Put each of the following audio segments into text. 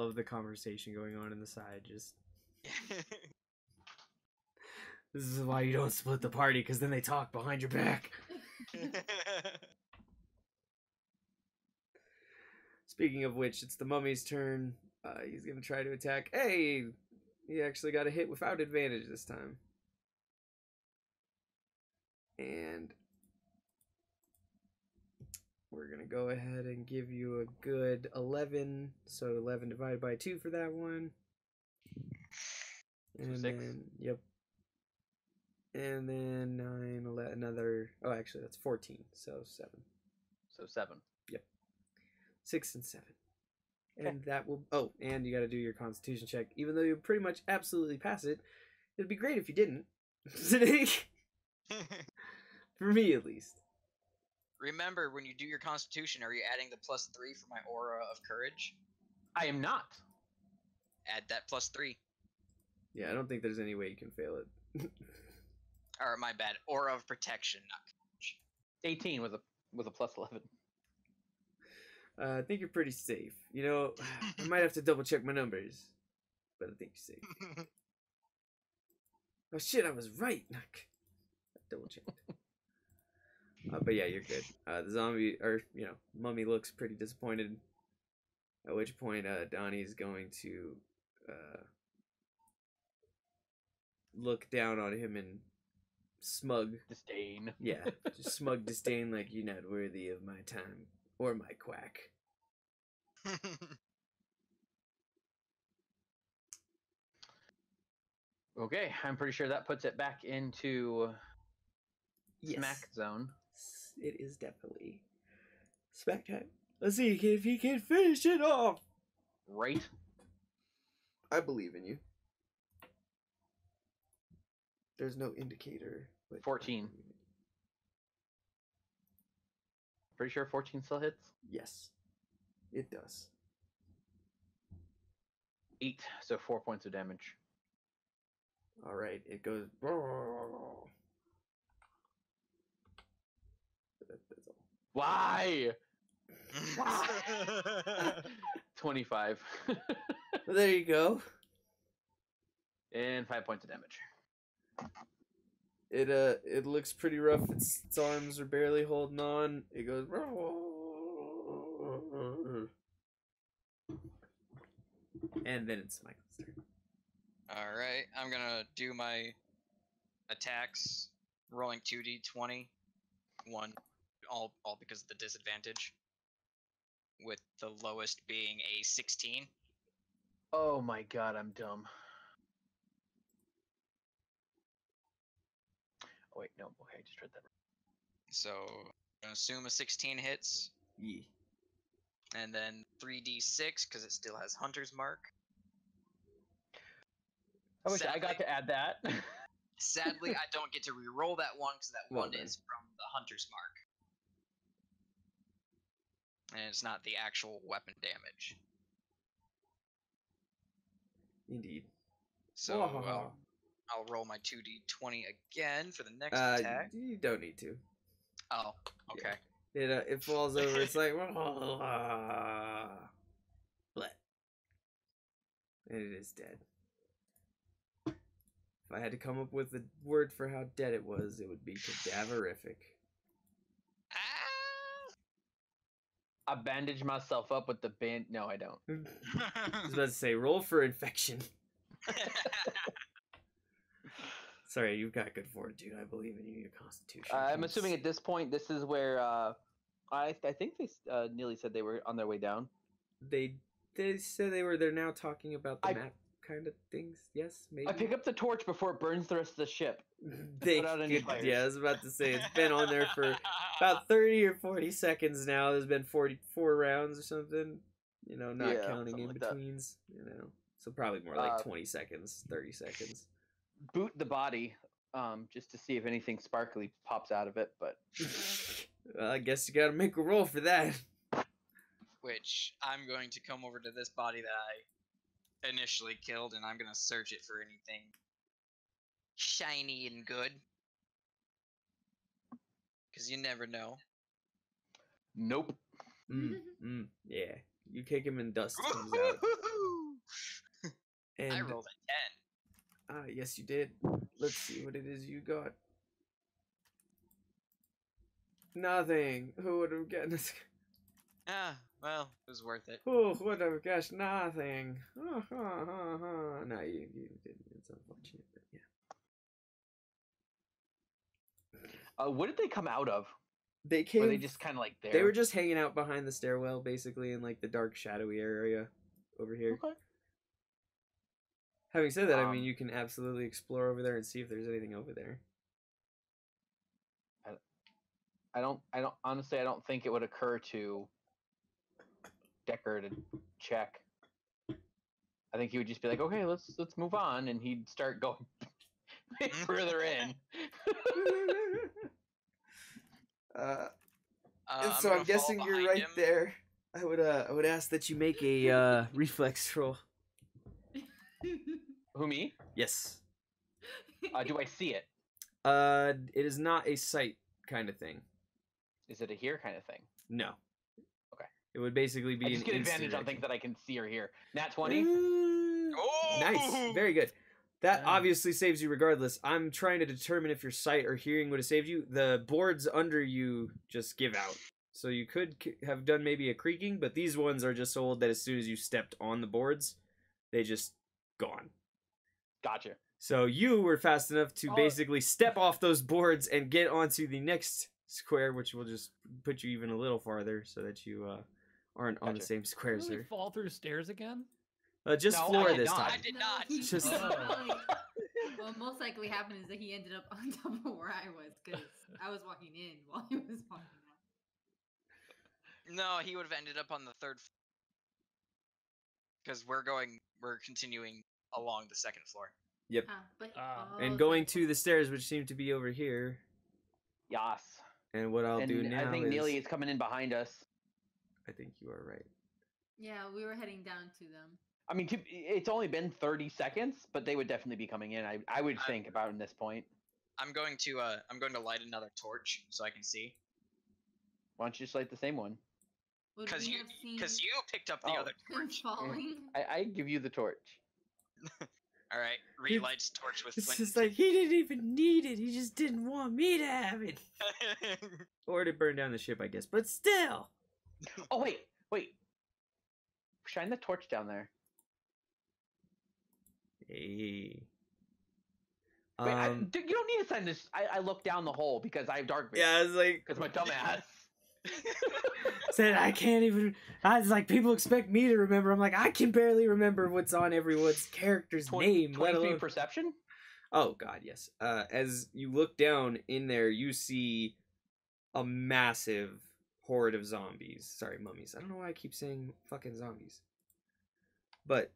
love the conversation going on in the side. Just this is why you don't split the party, because then they talk behind your back. Speaking of which, it's the mummy's turn. He's gonna try to attack. Hey, he actually got a hit without advantage this time. And we're gonna go ahead and give you a good 11. So 11 divided by 2 for that one. And so 6. Then, yep. And then 9, 11, another. Oh, actually, that's 14. So 7. So 7. Yep. 6 and 7. Okay. And that will. Oh, and you got to do your Constitution check. Even though you pretty much absolutely pass it, it'd be great if you didn't. For me, at least. Remember, when you do your Constitution, are you adding the +3 for my aura of courage? I am not. Add that +3. Yeah, I don't think there's any way you can fail it. Or my bad, aura of protection, not courage. 18 with a +11. I think you're pretty safe. You know, I might have to double check my numbers, but I think you're safe. Oh shit, I was right. Double check. But yeah, you're good. The zombie, or you know, mummy looks pretty disappointed. At which point, Donnie's going to look down on him in smug disdain. Yeah, just smug disdain, like you're not worthy of my time or my quack. Okay, I'm pretty sure that puts it back into. Yes. Smack zone. It is definitely smack time. Let's see if he can finish it off. Right. I believe in you. There's no indicator. 14. Pretty sure 14 still hits? Yes. It does. 8, so 4 points of damage. Alright, it goes... Why? Why? 25. Well, there you go. And 5 points of damage. It looks pretty rough. Its arms are barely holding on. It goes. And then it's Michael's turn. All right, I'm gonna do my attacks, rolling 2d20. 1. All because of the disadvantage, with the lowest being a 16. Oh my god, I'm dumb. Oh wait, no, okay, I just read that. So, I'm gonna assume a 16 hits. Yeah. And then 3d6, because it still has Hunter's Mark. I wish I got to add that. Sadly, I don't get to re-roll that one, because that one is from the Hunter's Mark. And it's not the actual weapon damage. Indeed. So I'll roll my 2d20 again for the next attack. You don't need to. Oh, okay. Yeah. It falls over. It's like... But and it is dead. If I had to come up with a word for how dead it was, it would be cadaverific. I bandage myself up with the band. No, I don't. I was about to say, roll for infection. Sorry, you've got good fortitude. I believe in you, your Constitution. I'm assuming at this point, this is where I think they nearly said they were on their way down. They said they were. They're now talking about the map kind of things. Yes, maybe. I pick up the torch before it burns the rest of the ship. Yeah, I was about to say, it's been on there for about 30 or 40 seconds now. There's been 44 rounds or something, you know, not counting in betweens, you know. So probably more like 20 seconds, 30 seconds. Boot the body just to see if anything sparkly pops out of it, but... Well, I guess you gotta make a roll for that. Which, I'm going to come over to this body that I initially killed, and I'm gonna search it for anything shiny and good. Because you never know. Nope. Yeah. You kick him and dust comes out. And I rolled a 10. Ah, yes, you did. Let's see what it is you got. Nothing. Who would have gotten this? Ah, well, it was worth it. Oh, whatever, gosh, nothing. Oh, oh, oh, oh. No, you didn't. It's unfortunate, but yeah. What did they come out of? They came. Were they just kind of like there? They were just hanging out behind the stairwell, basically, in like the dark, shadowy area over here. Okay. Having said that, I mean, you can absolutely explore over there and see if there's anything over there. I don't. Honestly, I don't think it would occur to Decker to check. I think he would just be like, "Okay, let's move on," and he'd start going further in. So I'm guessing you're right there. I would ask that you make a reflex roll. Who, me? Yes. Do I see it? It is not a sight kind of thing. Is it a hear kind of thing? No. Okay. It would basically be. I just get advantage on things that I can see or hear. Nat 20. Oh! Nice. Very good. That obviously saves you regardless. I'm trying to determine if your sight or hearing would have saved you. The boards under you just give out. So you could have done maybe a creaking, but these ones are just so old that as soon as you stepped on the boards, they just gone. Gotcha. So you were fast enough to basically step off those boards and get onto the next square, which will just put you even a little farther so that you aren't on the same square. Did we fall through stairs again? Just no, floor this time. I did not. Just... Well, most likely happened is that he ended up on top of where I was because I was walking in while he was walking out. No, he would have ended up on the third floor because we're continuing along the second floor. Yep. And going to the stairs, which seem to be over here. Yas. And what I'll do now. I think Neely is coming in behind us. I think you are right. Yeah, we were heading down to them. I mean, it's only been 30 seconds, but they would definitely be coming in. I would think about in this point. I'm going to light another torch so I can see. Why don't you just light the same one? Because you picked up the other torch. I give you the torch. All right, relights torch with. It's just like he didn't even need it. He just didn't want me to have it. Or to burn down the ship, I guess. But still. Oh wait. Shine the torch down there. Hey. Wait, you don't need to sign this. I look down the hole because I have dark vision. Yeah, I was like, because my dumbass said I can't even. I was like, people expect me to remember. I'm like, I can barely remember what's on everyone's character's name. 23 perception. Oh God, yes. As you look down in there, you see a massive horde of zombies. Sorry, mummies. I don't know why I keep saying fucking zombies. But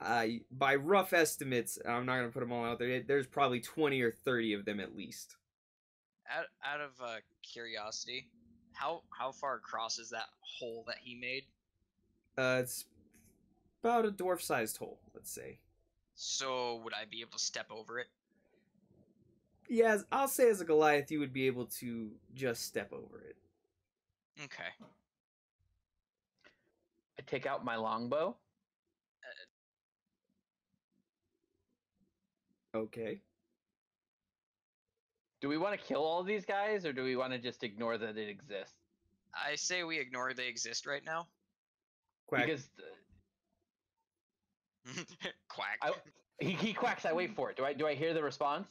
by rough estimates, I'm not going to put them all out there. There's probably 20 or 30 of them at least. Out of curiosity, how far across is that hole that he made? It's about a dwarf-sized hole, let's say. So would I be able to step over it? Yeah, I'll say as a Goliath, you would be able to just step over it. Okay. I take out my longbow. Okay. Do we want to kill all these guys, or do we want to just ignore that it exists? I say we ignore they exist right now. Quack. Because quack. He quacks. I wait for it. Do I hear the response?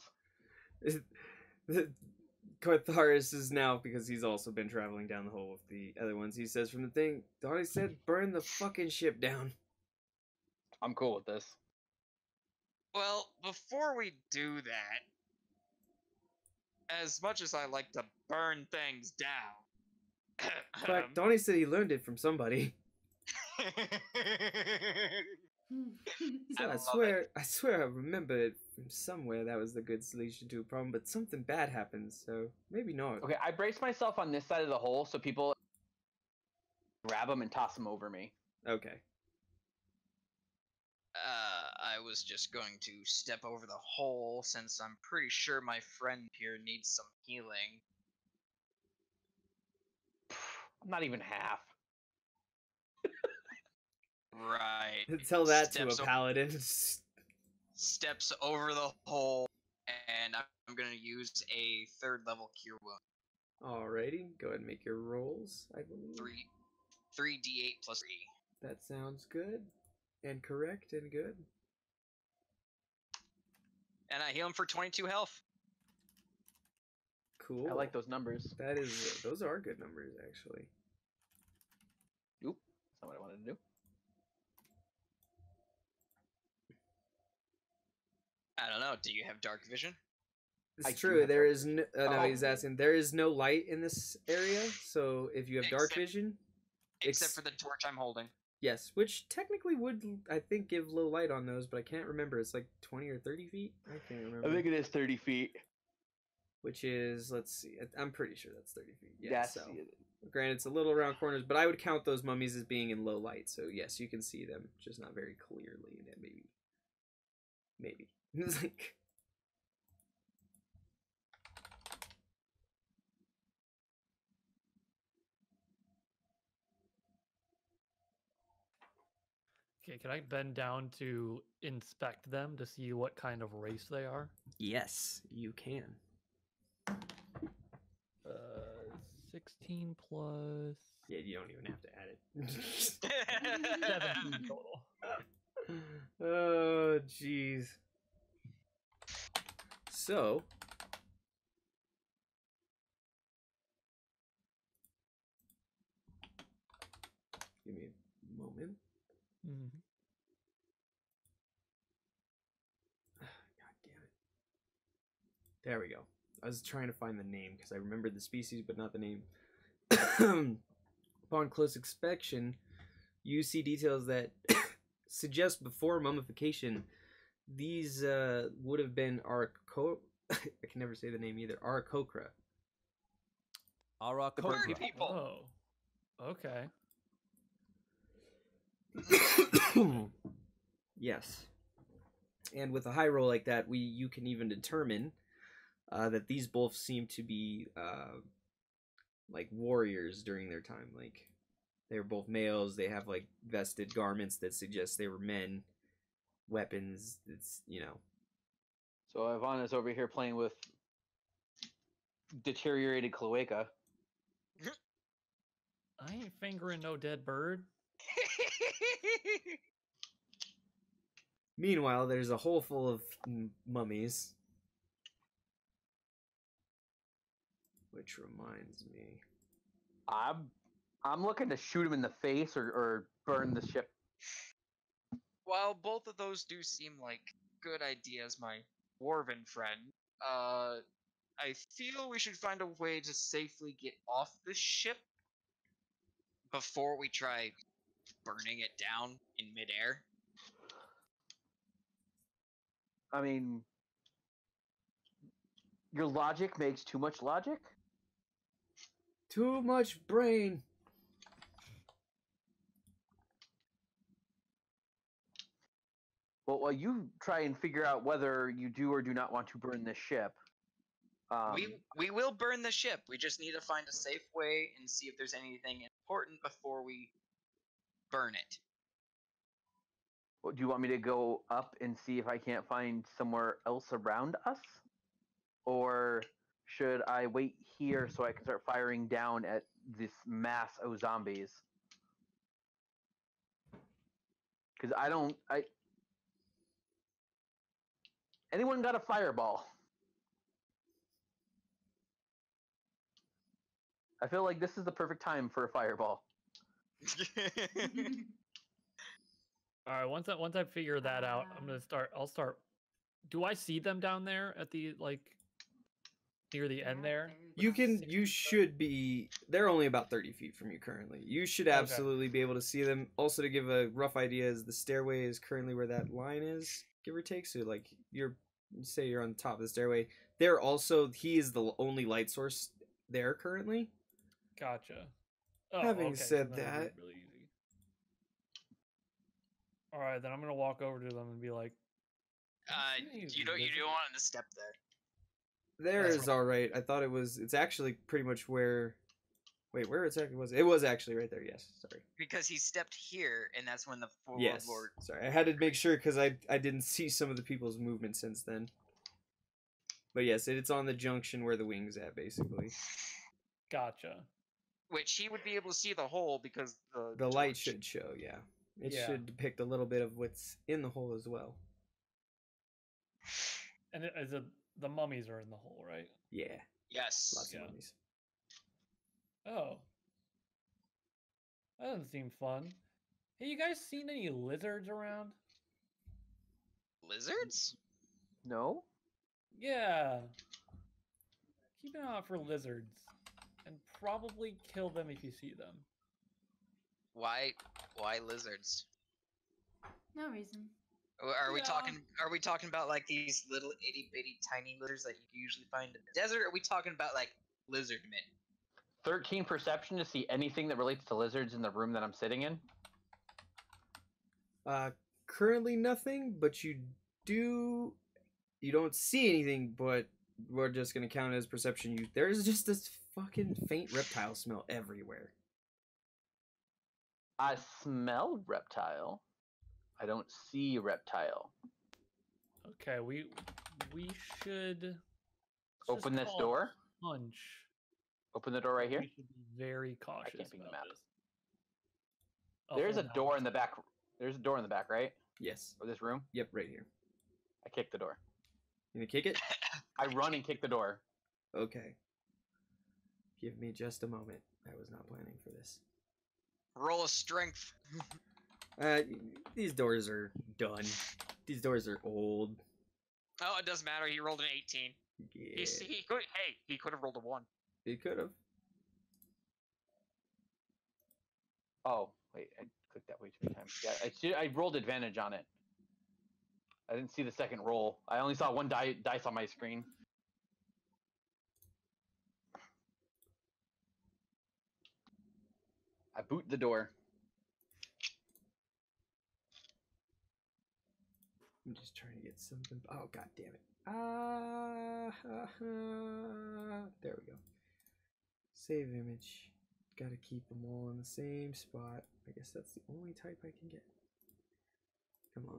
Cartharis is now, because he's also been traveling down the hole with the other ones, he says from the thing, Donnie said, burn the fucking ship down. I'm cool with this. Well, before we do that, as much as I like to burn things down... But Donnie said he learned it from somebody. So I swear I remember it from somewhere. That was the good solution to a problem, but something bad happens, so maybe not. Okay, I brace myself on this side of the hole so people grab them and toss them over me. Okay. I was just going to step over the hole since I'm pretty sure my friend here needs some healing. I'm not even half. Right. Tell that to a paladin. Steps over the hole, and I'm going to use a third level cure wound. Alrighty, go ahead and make your rolls, I believe. 3d8 plus 3. That sounds good, and correct, and good. And I heal him for 22 health. Cool. I like those numbers. That is, those are good numbers, actually. Oop, that's not what I wanted to do. I don't know, do you have dark vision? It's true, there is no... no, he's asking, there is no light in this area, so if you have dark vision... Except for the torch I'm holding. Yes, which technically would, I think, give low light on those, but I can't remember. It's like 20 or 30 feet? I can't remember. I think it is 30 feet. Which is, let's see, I'm pretty sure that's 30 feet. Yeah, that's so. Granted, it's a little around corners, but I would count those mummies as being in low light, so yes, you can see them, just not very clearly, and maybe. It's like... Okay, can I bend down to inspect them to see what kind of race they are? Yes, you can. 16 plus... Yeah, you don't even have to add it. 17 total. Oh, jeez. So... Give me a moment. Mm-hmm. God damn it. There we go. I was trying to find the name because I remembered the species but not the name. Upon close inspection, you see details that suggest before mummification these would have been Arakokra. I can never say the name either. Arakokra. Arakokra people. Oh. Okay. Yes, and with a high roll like that, you can even determine that these both seem to be like warriors during their time. Like they're both males. They have like vested garments that suggest they were men. Weapons. It's, you know. So Ivana's over here playing with deteriorated cloaca. I ain't fingering no dead bird. Meanwhile, there's a hole full of mummies. Which reminds me, I'm looking to shoot him in the face or burn the ship. While both of those do seem like good ideas, my dwarven friend, I feel we should find a way to safely get off the ship before we try burning it down in midair. I mean, your logic makes too much logic? Too much brain. Well, while you try and figure out whether you do or do not want to burn this ship... We will burn the ship. We just need to find a safe way and see if there's anything important before we burn it. Well, do you want me to go up and see if I can't find somewhere else around us? Or should I wait here so I can start firing down at this mass of zombies? Because anyone got a fireball? I feel like this is the perfect time for a fireball. All right, once I figure that out, I'll start. Do I see them down there at the near the end there? You should be. They're only about 30 feet from you currently. You should absolutely be able to see them. Also, to give a rough idea, is the stairway is currently where that line is, give or take. So like you're on top of the stairway. They're also, he is the only light source there currently. Gotcha. Oh, Having said that, really easy. All right, then I'm gonna walk over to them and be like, "You don't want to step there." There is all right. I thought it's actually pretty much where Wait, where exactly was it? It was actually right there, yes. Sorry. Because he stepped here, and that's when the forward board... Sorry, I had to make sure because I didn't see some of the people's movement since then. But yes, it's on the junction where the wing's at, basically. Gotcha. Which he would be able to see the hole because the light should show, yeah. It should depict a little bit of what's in the hole as well. And the mummies are in the hole, right? Yeah. Yes. Lots of mummies. Oh. That doesn't seem fun. Hey, you guys seen any lizards around? Lizards? No. Yeah. Keep an eye out for lizards. And probably kill them if you see them. Why lizards? No reason. Are we talking about like these little itty bitty tiny lizards that you usually find in the desert? Or are we talking about like lizard men? 13 perception to see anything that relates to lizards in the room that I'm sitting in. Currently nothing, but you don't see anything, but we're just gonna count it as perception. There's just this fucking faint reptile smell everywhere. I smell reptile. I don't see reptile. Okay, we should open this door. Punch. Open the door right here. We should be very cautious. I can't see the map. There's a door in the back. There's a door in the back, right? Yes. Of this room? Yep, right here. I kick the door. You gonna kick it? I run and kick the door. Okay. Give me just a moment. I was not planning for this. Roll a strength. These doors are done. These doors are old. Oh, it doesn't matter. He rolled an 18. Yeah. He could have rolled a 1. He could have. Oh, wait. I clicked that way too many times. Yeah, I rolled advantage on it. I didn't see the second roll. I only saw one dice on my screen. I boot the door. I'm just trying to get something. Oh, god damn it. There we go. Save image. Gotta keep them all in the same spot. I guess that's the only type I can get. Come on.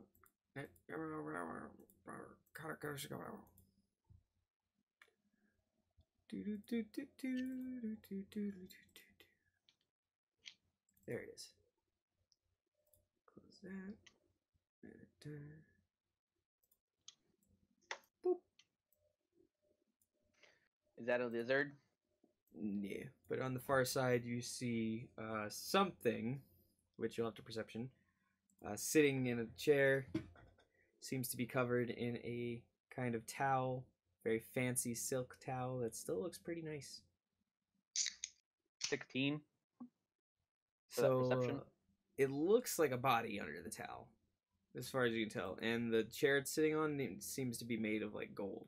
There it is. Close that. Boop. Is that a lizard? Yeah, but on the far side you see something, which you'll have to perception, sitting in a chair. Seems to be covered in a kind of towel, very fancy silk towel that still looks pretty nice. 16. So it looks like a body under the towel, as far as you can tell. And the chair it's sitting on seems to be made of like gold.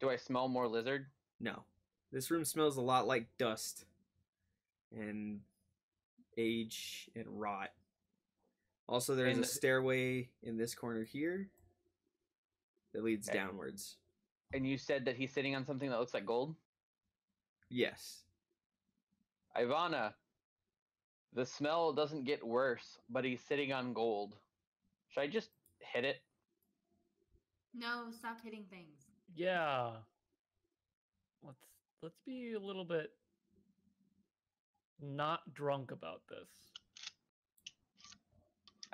Do I smell more lizard? No. This room smells a lot like dust and age and rot. Also, there's a stairway in this corner here that leads downwards. And you said that he's sitting on something that looks like gold? Yes. Ivana, the smell doesn't get worse, but he's sitting on gold. Should I just hit it? No, stop hitting things. Yeah. Let's be a little bit not drunk about this.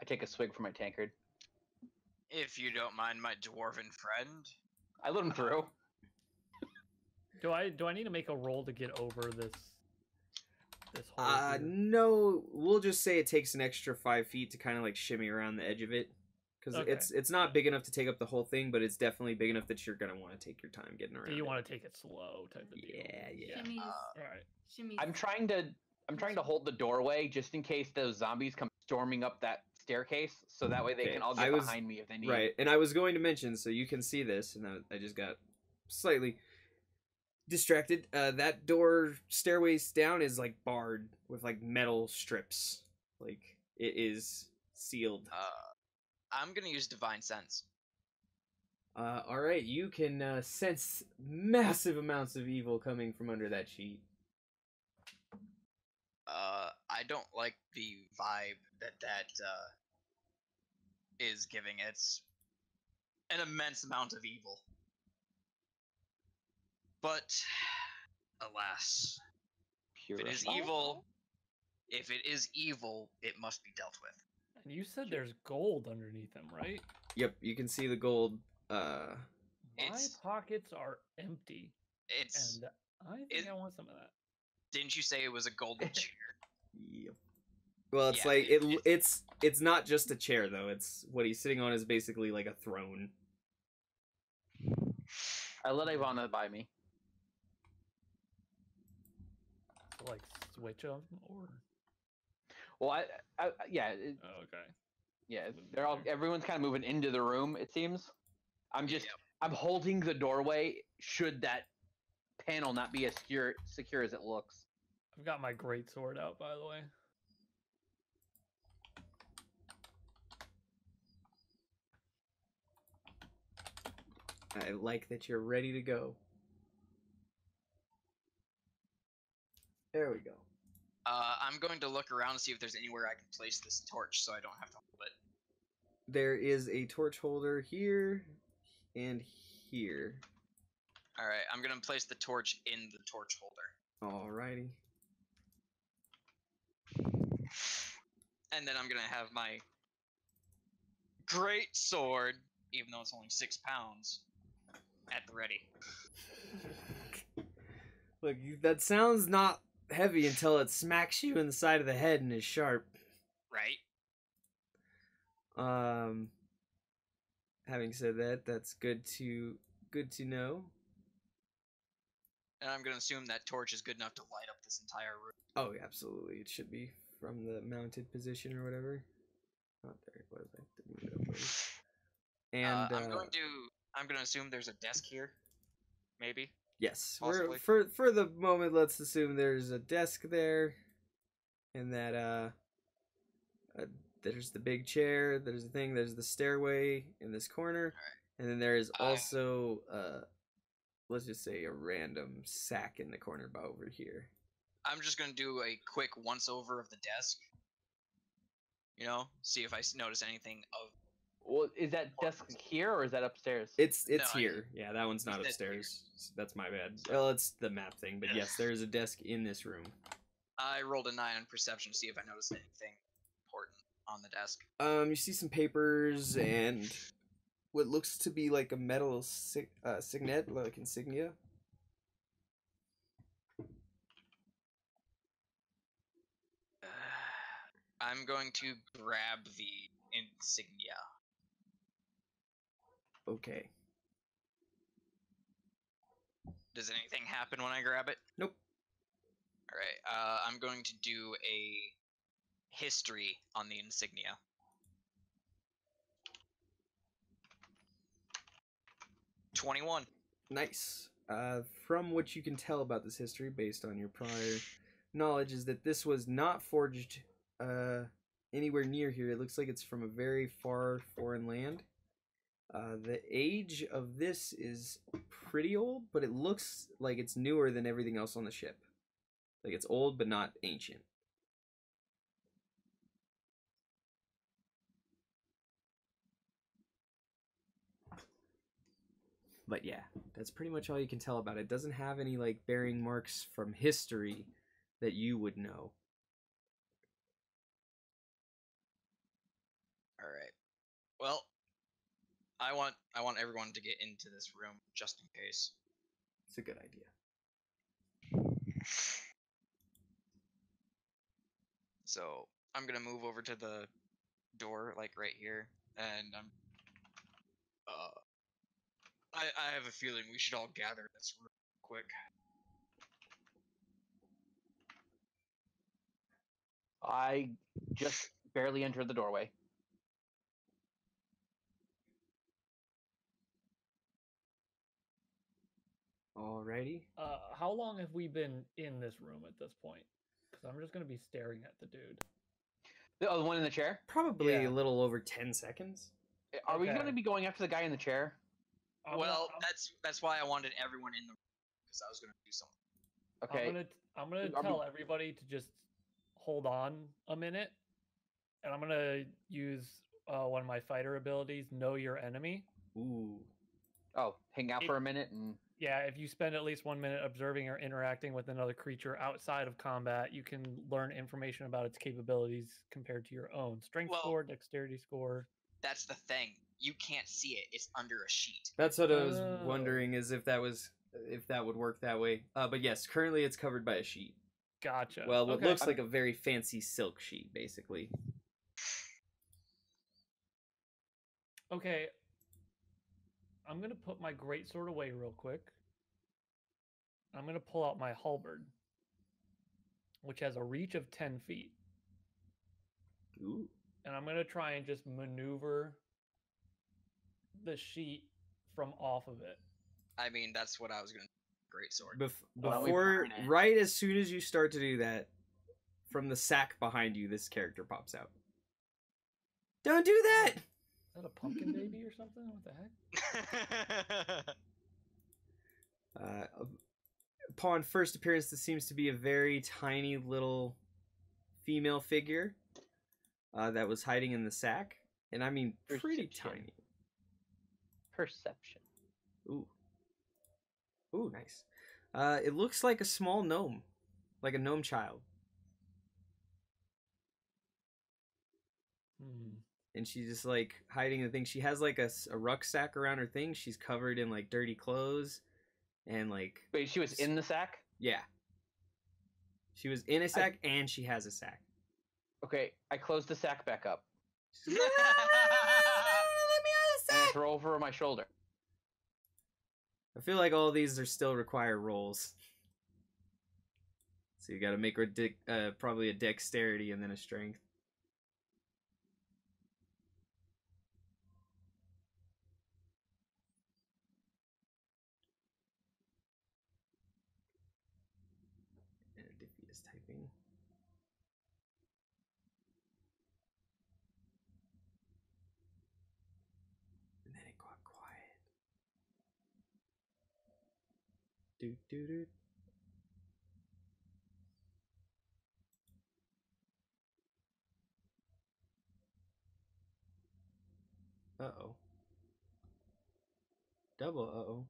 I take a swig from my tankard. If you don't mind, my dwarven friend. I let him through. Do I need to make a roll to get over this hole? No, we'll just say it takes an extra 5 feet to kind of like shimmy around the edge of it, because it's not big enough to take up the whole thing, but it's definitely big enough that you're gonna want to take your time getting around. So you want to take it slow, type of deal. Yeah. Shimmies. All right. Shimmies. I'm trying to hold the doorway just in case those zombies come storming up that staircase, so that way they can all get behind me if they need. Right, and I was going to mention, so you can see this, and I just got slightly distracted. That door stairways down is like barred with like metal strips, like it is sealed. I'm gonna use divine sense. All right, you can sense massive amounts of evil coming from under that sheet. I don't like the vibe that is giving. It's an immense amount of evil. But, alas, if it is evil, it must be dealt with. And you said there's gold underneath them, right? Yep, you can see the gold. My pockets are empty. I think I want some of that. Didn't you say it was a golden chair? Yep. Well, it's it's not just a chair though. It's what he's sitting on is basically like a throne. I let Ivana buy me. So, like switch them or? Well, okay. Yeah, they're all. Everyone's kind of moving into the room. It seems. I'm holding the doorway. Should that panel not be as secure as it looks? I've got my greatsword out, by the way. I like that you're ready to go. There we go. I'm going to look around and see if there's anywhere I can place this torch so I don't have to hold it. There is a torch holder here and here. Alright, I'm going to place the torch in the torch holder. Alrighty. And then I'm going to have my great sword, even though it's only 6 pounds, at the ready. Look, that sounds not heavy until it smacks you in the side of the head and is sharp. Right. Having said that, that's good to know. And I'm going to assume that torch is good enough to light up this entire room. Oh, yeah, absolutely. It should be from the mounted position or whatever. Not there. What if I didn't get up there? And I'm going to assume there's a desk here. Maybe. Yes. For the moment, let's assume there's a desk there, and that there's the big chair. There's the thing. There's the stairway in this corner, right. And then there is also let's just say a random sack in the corner by over here. I'm just going to do a quick once over of the desk. You know, see if I notice anything of. Well, is that desk here or is that upstairs? It's here. Yeah, that one's not upstairs. That's my bad. Well, it's the map thing, but yes, there is a desk in this room. I rolled a 9 on perception to see if I noticed anything important on the desk. You see some papers and what looks to be like a metal signet, like insignia. I'm going to grab the insignia. Okay. Does anything happen when I grab it? Nope. Alright, I'm going to do a history on the insignia. #21. Nice. From what you can tell about this history, based on your prior knowledge, is that this was not forged anywhere near here. It looks like it's from a very far foreign land. The age of this is pretty old, but it looks like it's newer than everything else on the ship. Like it's old, but not ancient. But yeah, that's pretty much all you can tell about it. It doesn't have any like bearing marks from history that you would know. All right. Well, I want everyone to get into this room just in case. It's a good idea. So I'm gonna move over to the door, like right here, and I'm. I have a feeling we should all gather in this room quick. I just barely entered the doorway. Alrighty. How long have we been in this room at this point? Because I'm just going to be staring at the dude. Oh, the one in the chair? Probably a little over 10 seconds. Are we going to be going after the guy in the chair? Well, that's why I wanted everyone in the room, because I was going to do something. Okay. I'm going to tell everybody to just hold on a minute, and I'm going to use one of my fighter abilities, Know Your Enemy. Ooh. Oh, hang out for a minute and... Yeah, if you spend at least 1 minute observing or interacting with another creature outside of combat, you can learn information about its capabilities compared to your own. Strength score, dexterity score. That's the thing. You can't see it. It's under a sheet. That's what I was wondering, is if that would work that way. But yes, currently it's covered by a sheet. Gotcha. Well, what looks like a very fancy silk sheet, basically. Okay. I'm going to put my greatsword away real quick. I'm going to pull out my halberd, which has a reach of 10 feet. Ooh. And I'm going to try and just maneuver the sheet from off of it. I mean, that's what I was going to do. Greatsword. Before, right as soon as you start to do that, from the sack behind you, this character pops out. Don't do that! Is that a pumpkin baby or something? What the heck? Upon first appearance, this seems to be a very tiny little female figure that was hiding in the sack. And I mean, pretty tiny. Perception. Ooh. Ooh, nice. It looks like a small gnome. Like a gnome child. Hmm. And she's just, like, hiding the thing. She has, like, a rucksack around her thing. She's covered in, like, dirty clothes and, like... Wait, she was in the sack? Yeah. She was in a sack, and she has a sack. Okay, I closed the sack back up. Let me out of the sack! And I throw over my shoulder. I feel like all these are still require rolls. So you gotta make probably a dexterity and then a strength. Uh-oh. Double uh-oh.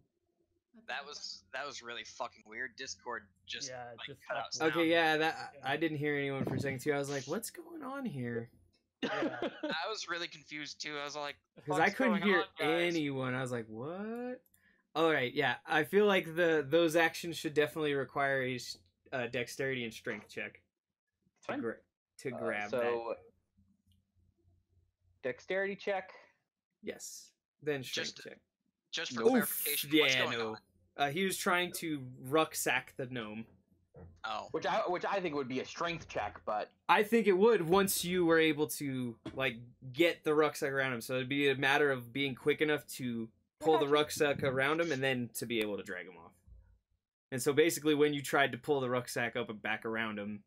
That was really fucking weird. Discord just, yeah, like, just cut out sound. Okay, yeah, I didn't hear anyone for a second, too. I was like, what's going on here? Yeah. I was really confused, too. I was like, because I couldn't hear anyone. I was like, what? Alright, yeah, I feel like those actions should definitely require a dexterity and strength check to grab that. So, dexterity check? Yes, then strength check. Just for clarification, what's going on? He was trying to rucksack the gnome. Oh. Which I think would be a strength check, but... I think it would once you were able to, like, get the rucksack around him, so it'd be a matter of being quick enough to... pull the rucksack around him and then to be able to drag him off. And so basically when you tried to pull the rucksack up and back around him,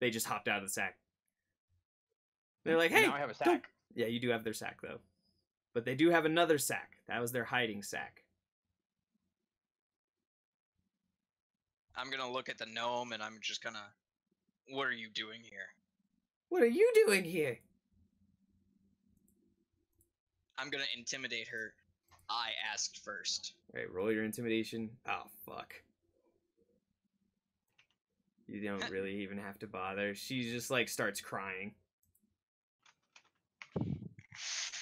they just hopped out of the sack. They're like, hey, now I have a sack. Don't... Yeah, you do have their sack though. But they do have another sack. That was their hiding sack. I'm gonna look at the gnome and I'm just gonna, what are you doing here? What are you doing here? I'm gonna intimidate her. I asked first. All right, roll your intimidation. Oh, fuck. You don't really even have to bother. She just, like, starts crying.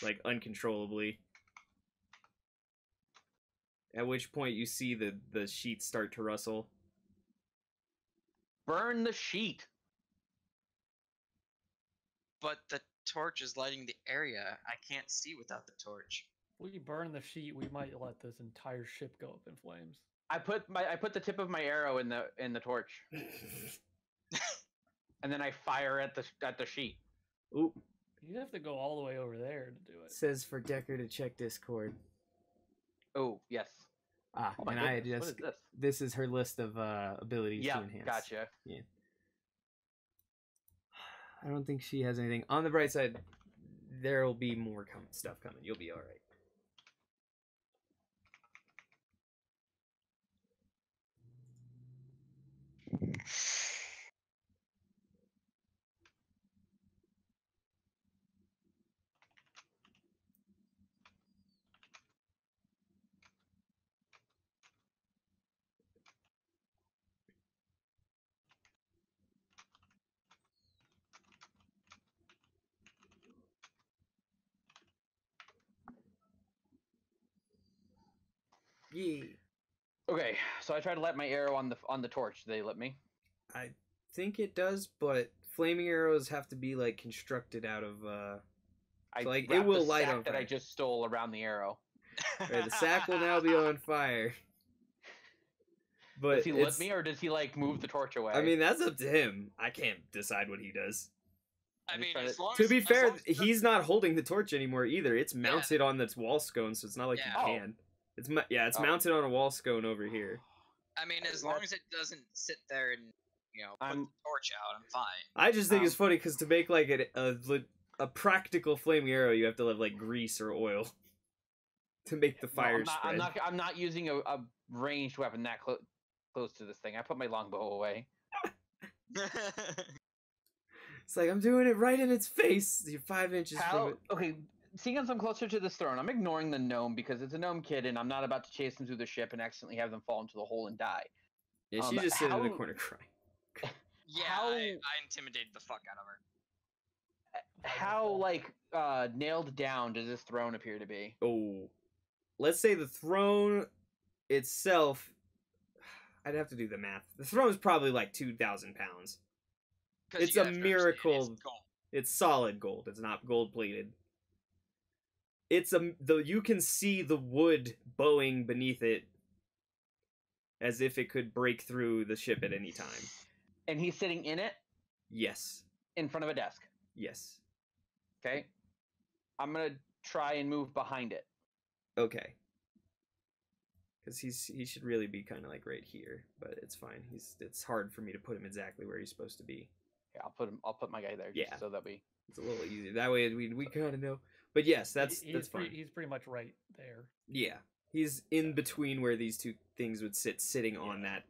Like, uncontrollably. At which point you see the sheet start to rustle. Burn the sheet! But the torch is lighting the area. I can't see without the torch. We burn the sheet, we might let this entire ship go up in flames. I put the tip of my arrow in the torch. And then I fire at the sheet. Oop. You'd have to go all the way over there to do it. It says for Decker to check Discord. Oh, yes. Ah, oh, and I just, what is this? This is her list of abilities to enhance. Gotcha. Yeah. I don't think she has anything. On the bright side, there'll be more stuff coming. You'll be all right. Yeah. Okay, so I try to light my arrow on the torch. Do they let me? I think it does, but flaming arrows have to be like constructed out of. So, like it will light on fire. That I just stole around the arrow. Right, the sack will now be on fire. But does he let me, or does he like move the torch away? I mean, that's up to him. I can't decide what he does. I mean, to be fair, he's not holding the torch anymore either. It's mounted on this wall scone, so it's not like you can. It's mounted on a wall scone over here. I mean, as long as it doesn't sit there and you know put the torch out, I'm fine. I just think it's funny because to make like a practical flaming arrow, you have to have like grease or oil to make the fire spread. I'm not using a ranged weapon that close to this thing. I put my longbow away. It's like, I'm doing it right in its face. You're 5 inches from it. Okay, seeing as I'm closer to this throne, I'm ignoring the gnome because it's a gnome kid, and I'm not about to chase them through the ship and accidentally have them fall into the hole and die. Yeah, she's just sitting in the corner crying. Yeah, I intimidated the fuck out of her. How, like, nailed down does this throne appear to be? Oh. Let's say the throne itself... I'd have to do the math. The throne is probably, like, 2,000 pounds. It's a miracle. It's solid gold. It's not gold plated. It's you can see the wood bowing beneath it, as if it could break through the ship at any time. And he's sitting in it. Yes. In front of a desk. Yes. Okay. I'm gonna try and move behind it. Okay. Because he should really be kind of like right here, but it's fine. It's hard for me to put him exactly where he's supposed to be. Yeah, I'll put my guy there. Just so that it's a little easier. That way we kind of know. But yes, that's fine. He's pretty much right there. Yeah, he's in between where these two things would sit, sitting on that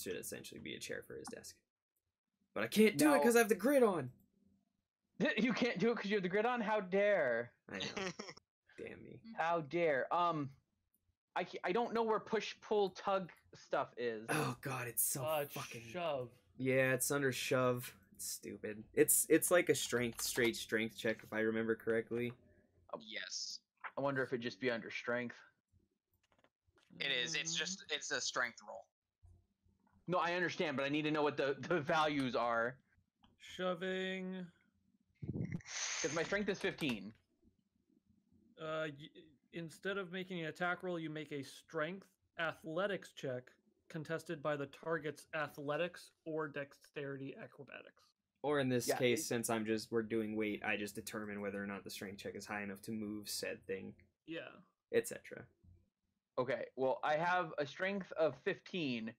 should essentially be a chair for his desk. But I can't do it because I have the grid on. You can't do it because you have the grid on. How dare! I know. Damn me. How dare? I don't know where push pull tug stuff is. Oh god, it's so fucking shove. Yeah, it's under shove. Stupid. It's like a straight strength check if I remember correctly. Yes. I wonder if it'd just be under strength. It is. It's a strength roll. No, I understand, but I need to know what the values are. Shoving. Because my strength is 15. Instead of making an attack roll, you make a strength athletics check contested by the target's athletics or dexterity acrobatics. Or in this case, since we're doing weight, I just determine whether or not the strength check is high enough to move said thing. Yeah. Etc. Okay, well, I have a strength of 15,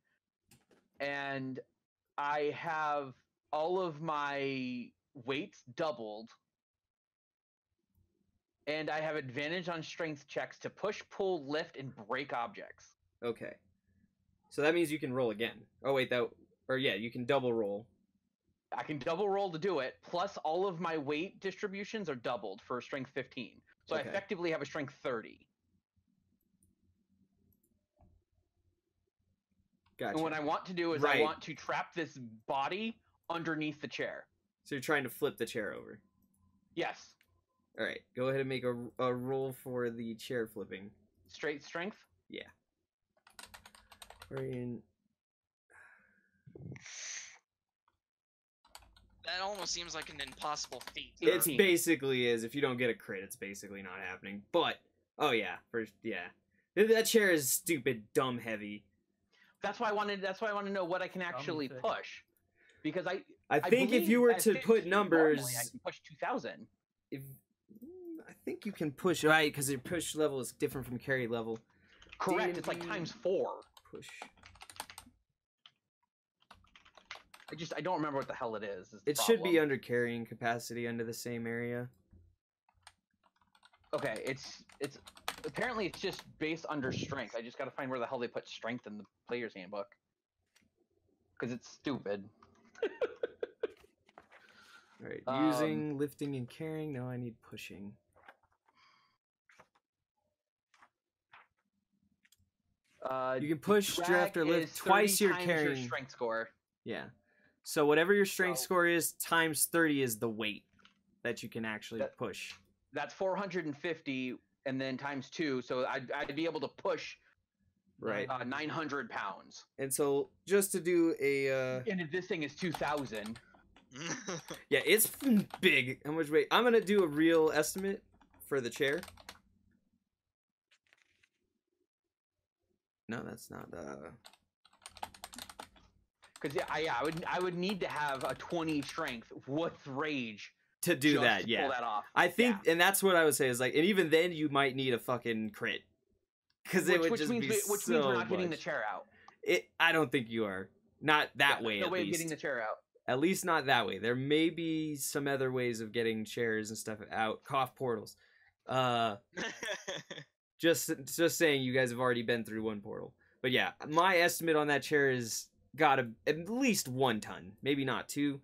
and I have all of my weights doubled, and I have advantage on strength checks to push, pull, lift, and break objects. Okay. So that means you can roll again. Oh, wait, you can double roll. I can double roll to do it, plus all of my weight distributions are doubled for strength 15. So I effectively have a strength 30. Gotcha. And what I want to do is I want to trap this body underneath the chair. So you're trying to flip the chair over? Yes. All right, go ahead and make a roll for the chair flipping. Straight strength? Yeah. That almost seems like an impossible feat. It basically is. If you don't get a crit, it's basically not happening. But that chair is stupid, dumb, heavy. That's why I wanted. That's why I want to know what I can actually push, because I think if you were to put numbers, normally, I can push 2,000. I think you can push because your push level is different from carry level. Correct. It's like ×4. Push. I don't remember what the hell it is. It should be under carrying capacity under the same area. Okay, it's apparently it's just based under strength. I just gotta find where the hell they put strength in the player's handbook. Because it's stupid. Alright, using, lifting, and carrying. No, I need pushing. You can push, draft, or lift twice your carrying. Your strength score. Yeah. So whatever your strength score is, times 30 is the weight that you can actually push. That's 450, and then times 2. So I'd be able to push right? 900 pounds. And so just to do a... And if this thing is 2,000. Yeah, it's big. How much weight? I'm going to do a real estimate for the chair. No, that's not... Because yeah, I would need to have a 20 strength with rage to do just that. To pull that off. I think, yeah. And that's what I would say is like, and even then you might need a fucking crit because it would just be so which means we're not getting the chair out. I don't think you are. Not that way. No way of getting the chair out. At least not that way. There may be some other ways of getting chairs and stuff out. Cough portals. Just saying, you guys have already been through one portal. But yeah, my estimate on that chair is. Got at least 1 ton, maybe not 2,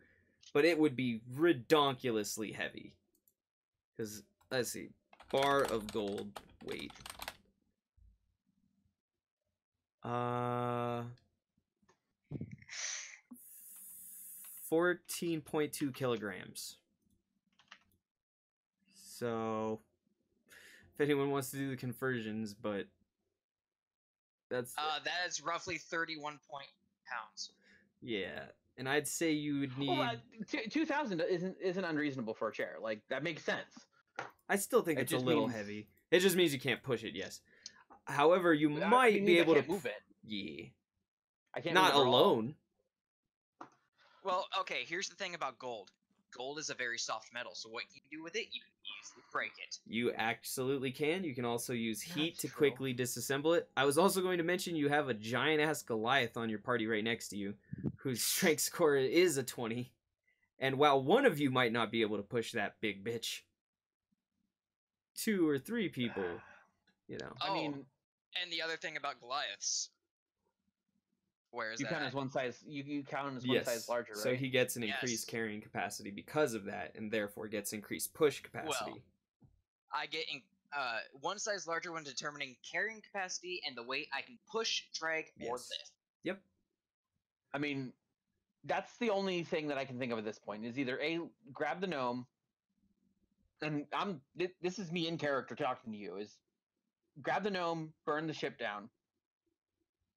but it would be redonkulously heavy. Because, let's see, bar of gold weight. Uh, 14.2 kilograms. So, if anyone wants to do the conversions, but that's... that is roughly 31 points. Pounds. Yeah, and I'd say you would need 2,000 isn't unreasonable for a chair. Like that makes sense. I still think it's a little heavy. It just means you can't push it. Yes. However, you might be able to move it. Yeah. I can't. Not alone. Well, okay. Here's the thing about gold. Gold is a very soft metal, so what you do with it, you can easily break it. You absolutely can. You can also use heat to quickly disassemble it. I was also going to mention you have a giant-ass Goliath on your party right next to you, whose strength score is a 20. And while one of you might not be able to push that big bitch, 2 or 3 people, you know. Oh, I mean, and the other thing about Goliaths... Where is you that? Count as one size. You count as one size larger, right? So he gets an increased carrying capacity because of that, and therefore gets increased push capacity. Well, I get one size larger when determining carrying capacity and the weight I can push, drag, or lift. Yep. I mean, that's the only thing that I can think of at this point is either A, grab the gnome, and this is me in character talking to you is grab the gnome, burn the ship down,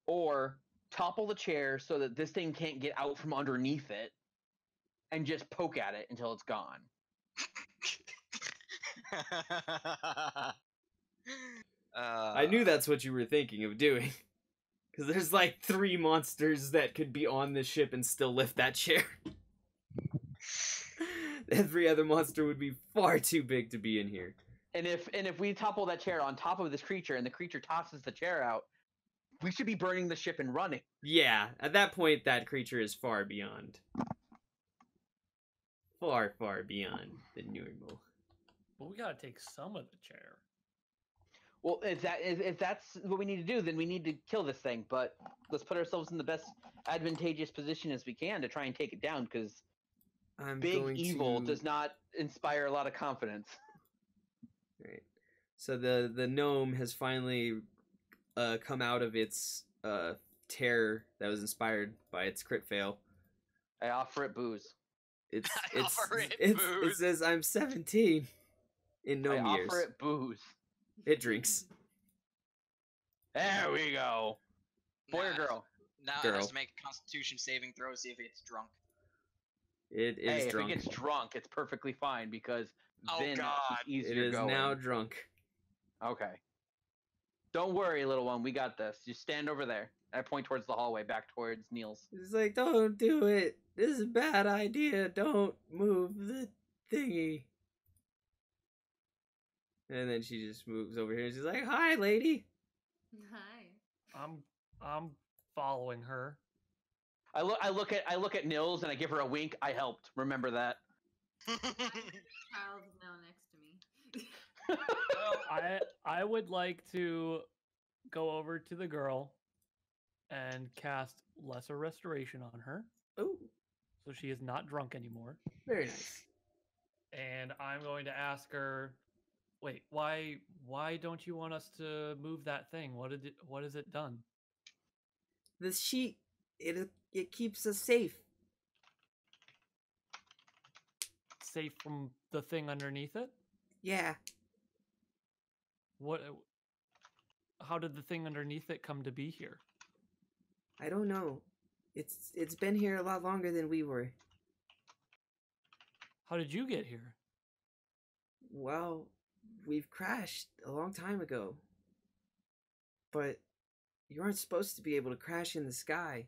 or topple the chair so that this thing can't get out from underneath it and just poke at it until it's gone. I knew that's what you were thinking of doing. Because there's like 3 monsters that could be on this ship and still lift that chair. Every other monster would be far too big to be in here. And if we topple that chair on top of this creature and the creature tosses the chair out, we should be burning the ship and running. Yeah, at that point, that creature is far beyond. Far, far beyond the normal. Well, we gotta take some of the chair. Well, if that's what we need to do, then we need to kill this thing. But let's put ourselves in the best advantageous position as we can to try and take it down, because big evil does not inspire a lot of confidence. Right. So the gnome has finally... come out of its terror that was inspired by its crit fail. I offer it booze. It says I'm 17 in gnome years. I offer it booze. It drinks. There we go. Boy or girl? Now it has to make a constitution saving throw, see if it's drunk. It is drunk. If it gets drunk, it's perfectly fine because then it's easier going. It is now drunk. Okay. Don't worry, little one. We got this. Just stand over there. I point towards the hallway, back towards Niels. It's like, don't do it. This is a bad idea. Don't move the thingy. And then she just moves over here. She's like, hi, lady. Hi. I'm following her. I look at Niels and I give her a wink. I helped. Remember that. I have a child now next to me. I would like to go over to the girl and cast Lesser Restoration on her. Oh. So she is not drunk anymore. Very nice. And I'm going to ask her, wait, why don't you want us to move that thing? What has it done? The sheet, it keeps us safe. Safe from the thing underneath it? Yeah. What how did the thing underneath it come to be here? I don't know. It's been here a lot longer than we were. How did you get here? Well, we've crashed a long time ago. But you aren't supposed to be able to crash in the sky.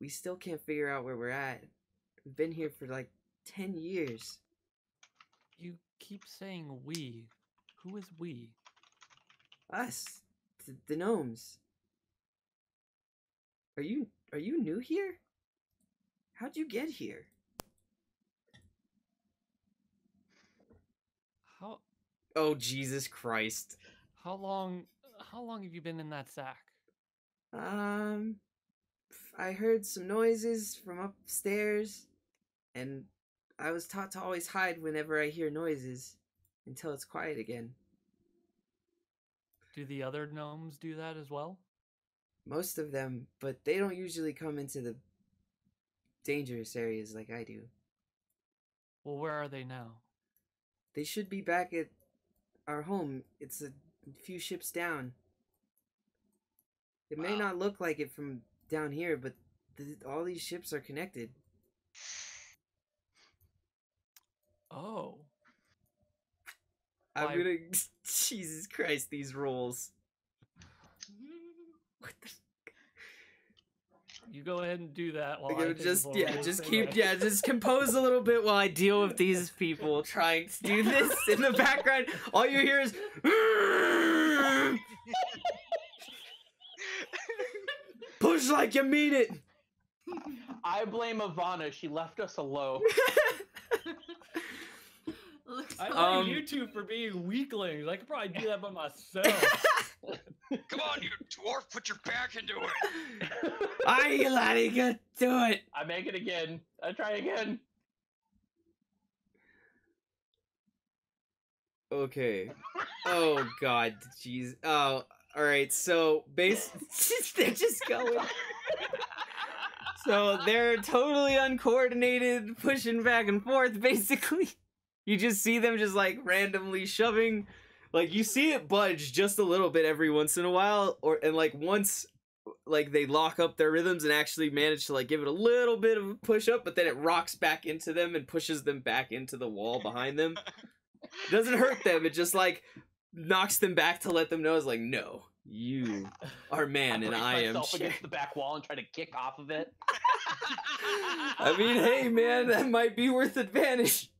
We still can't figure out where we're at. We've been here for like 10 years. You keep saying we. Who is we? Us. The gnomes. Are you new here? How'd you get here? How? Oh, Jesus Christ. How long have you been in that sack? I heard some noises from upstairs, and I was taught to always hide whenever I hear noises until it's quiet again. Do the other gnomes do that as well? Most of them, but they don't usually come into the dangerous areas like I do. Well, where are they now? They should be back at our home. It's a few ships down. It may not look like it from down here, but all these ships are connected. Oh. I'm gonna... Jesus Christ, these rolls. What the... You go ahead and do that while I just compose a little bit while I deal with these people trying to do this in the background. All you hear is push like you mean it. I blame Ivana. She left us alone. I blame you two for being weaklings. I could probably do that by myself. Come on, you dwarf! Put your back into it. Aye, laddie, go do it. I make it again. I try again. Okay. Oh God, jeez. Oh, all right. So they're just going. So they're totally uncoordinated, pushing back and forth. Basically, you just see them just like randomly shoving. Like, you see it budge just a little bit every once in a while, and, like, once, like, they lock up their rhythms and actually manage to, like, give it a little bit of a push-up, but then it rocks back into them and pushes them back into the wall behind them. It doesn't hurt them. It just, like, knocks them back to let them know. It's like, no, you are man, and I am shit. Against the back wall and try to kick off of it. I mean, hey, man, that might be worth advantage.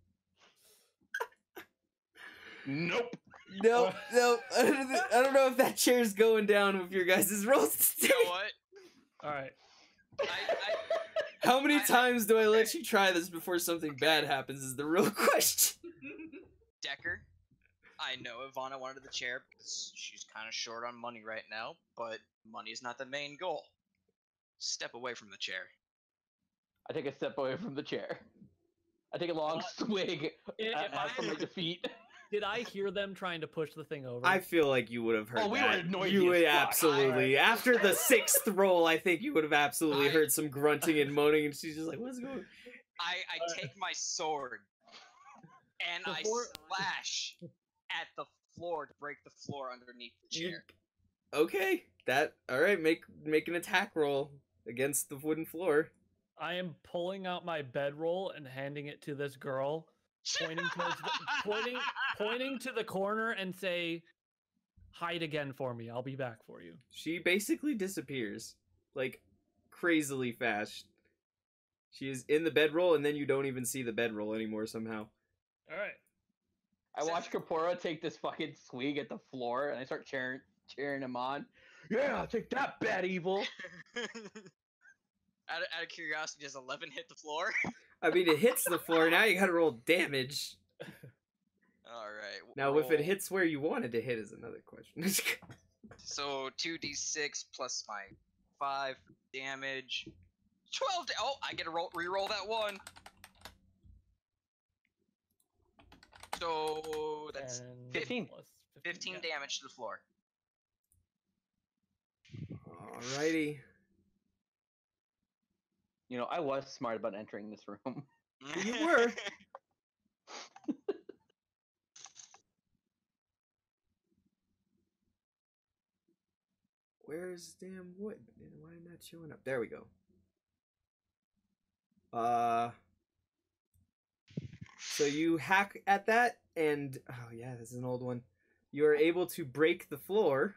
Nope. No, no, I don't know if that chair's going down with your guys' rolls today. You know what? All right. How many times do I let you try this before something bad happens is the real question. Decker, I know Ivana wanted the chair because she's kind of short on money right now, but money's not the main goal. Step away from the chair. I take a step away from the chair. I take a long swig from my defeat. Did I hear them trying to push the thing over? I feel like you would have heard that. You would absolutely. After the 6th roll, I think you would have absolutely heard some grunting and moaning, and she's just like, what's going on? I take my sword, and I slash at the floor to break the floor underneath the chair. Okay. All right, make an attack roll against the wooden floor. I am pulling out my bedroll and handing it to this girl. Pointing towards the, pointing to the corner and say, hide again for me. I'll be back for you. She basically disappears, like, crazily fast. She is in the bedroll, and then you don't even see the bedroll anymore somehow. All right. I watch Kapora take this fucking swig at the floor, and I start cheering him on. Yeah, take that, bad evil. Out of curiosity, does 11 hit the floor? I mean, it hits the floor. Now you gotta roll damage. All right. Now, if it hits where you wanted to hit is another question. So 2d6 plus my 5 damage. 12. Oh, I get to re-roll that one. So that's 15. 15 damage to the floor. Alrighty. You know, I was smart about entering this room. You were. Where's damn wood? Why not showing up? There we go. So you hack at that, and oh yeah, this is an old one. You are able to break the floor.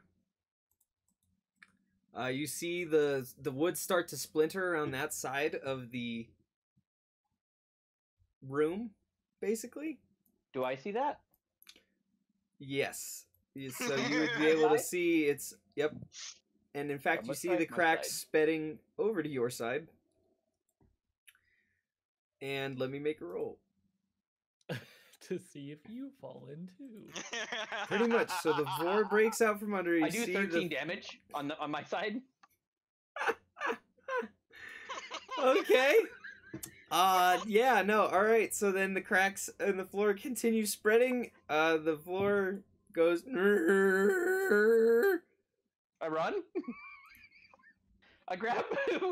You see the wood start to splinter around that side of the room, basically. Do I see that? Yes. So you would be able to see it's, yep. And in fact, you see the cracks spitting over to your side. And let me make a roll. To see if you fall in too. Pretty much. So the floor breaks out from under you. I do 13 damage on my side. Okay. Yeah, no, alright. So then the cracks in the floor continue spreading. The floor goes... I run? I grab...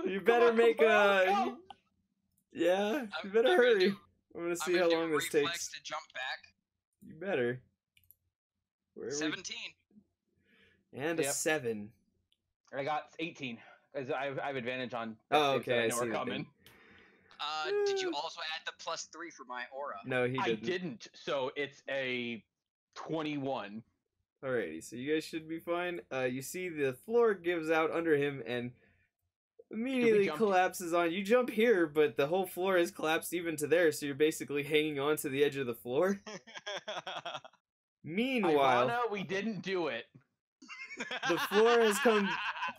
You better make a... Yeah, you better hurry. I'm gonna see how long this takes. To jump back. You better. 17. We... And a 7. I got 18. I have advantage on... Oh, okay, so I know we're coming. Did you also add the +3 for my aura? No, he didn't. I didn't, so it's a 21. Alrighty, so you guys should be fine. You see the floor gives out under him and immediately collapses on. You jump here, but the whole floor has collapsed even to there, so you're basically hanging on to the edge of the floor. Meanwhile... Ivana, we didn't do it. The floor has come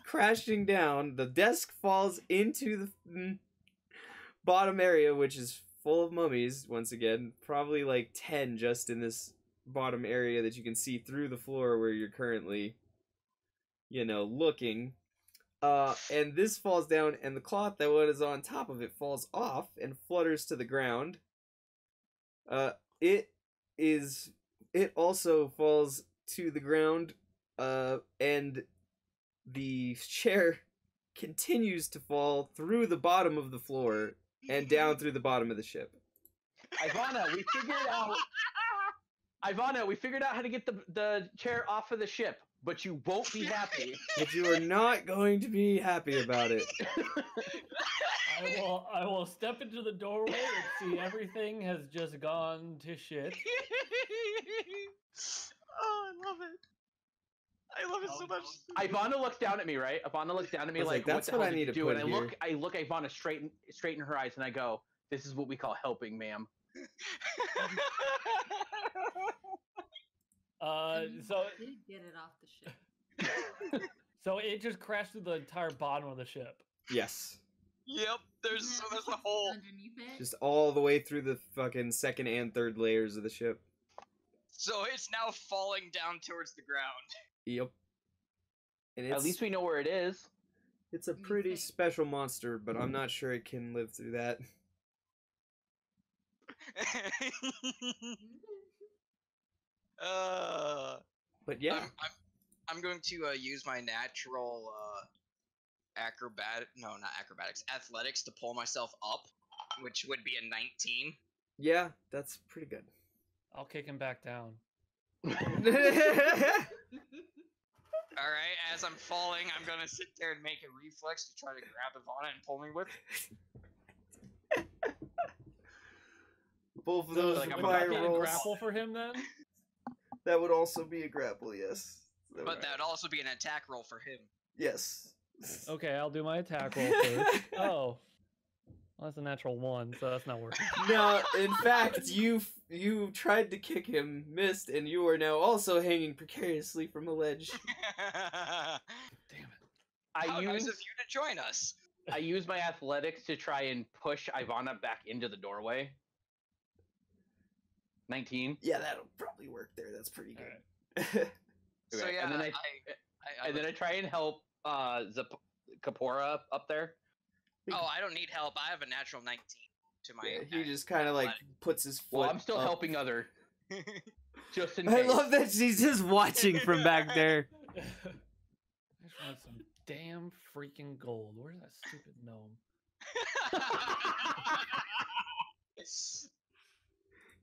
crashing down. The desk falls into the... bottom area, which is full of mummies once again, probably like 10 just in this bottom area that you can see through the floor where you're currently, you know, looking. And this falls down, and the cloth that was on top of it falls off and flutters to the ground. It also falls to the ground, and the chair continues to fall through the bottom of the floor. And down through the bottom of the ship. Ivana, we figured out. Ivana, we figured out how to get the chair off of the ship, but you won't be happy. But you are not going to be happy about it. I will step into the doorway and see everything has just gone to shit. Oh, I love it. I love it so much. Ivana looks down at me, right? Ivana looks down at me like, "That's what I need to do." And I look Ivana straight in her eyes, and I go, "This is what we call helping, ma'am." So I did get it off the ship. So it just crashed through the entire bottom of the ship. Yes. Yep. There's a hole underneath it. Just all the way through the fucking second and third layers of the ship. So it's now falling down towards the ground. Yep. And it's, at least we know where it is. It's a pretty special monster, but I'm not sure it can live through that. But yeah, I'm going to use my natural athletics to pull myself up, which would be a 19. Yeah, that's pretty good. I'll kick him back down. Alright, as I'm falling, I'm gonna sit there and make a reflex to try to grab Ivana and pull me with it. Both of those require rolls. Grapple for him, then? That would also be a grapple, yes. That would also be an attack roll for him. Yes. Okay, I'll do my attack roll first. Oh. Well, that's a natural 1, so that's not working. No, in fact, you tried to kick him, missed, and you are now also hanging precariously from a ledge. Damn it. How nice of you to join us. I use my athletics to try and push Ivana back into the doorway. 19. Yeah, that'll probably work there. That's pretty good. Right. Okay. So, yeah, and then I try and help Kapora up there. Oh, I don't need help. I have a natural 19 to my... Yeah, he just kind of, like, puts his foot... Well, I'm still helping other. Just in case. I love that she's just watching from back there. I just want some damn freaking gold. Where's that stupid gnome?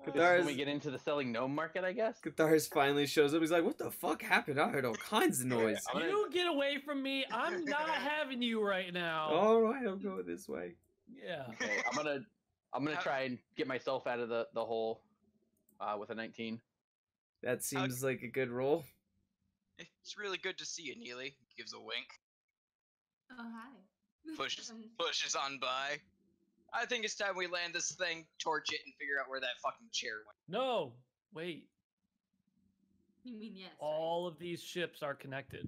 When we get into the selling gnome market, I guess. Kathar's finally shows up. He's like, what the fuck happened? I heard all kinds of noise. You get away from me. I'm not having you right now. All right, I'm going this way. Yeah. Okay, I'm gonna try and get myself out of the hole with a 19. That seems like a good roll. It's really good to see you, Neely. Gives a wink. Oh, hi. Pushes on by. I think it's time we land this thing, torch it, and figure out where that fucking chair went. No! Wait. You mean yes? All of these ships are connected.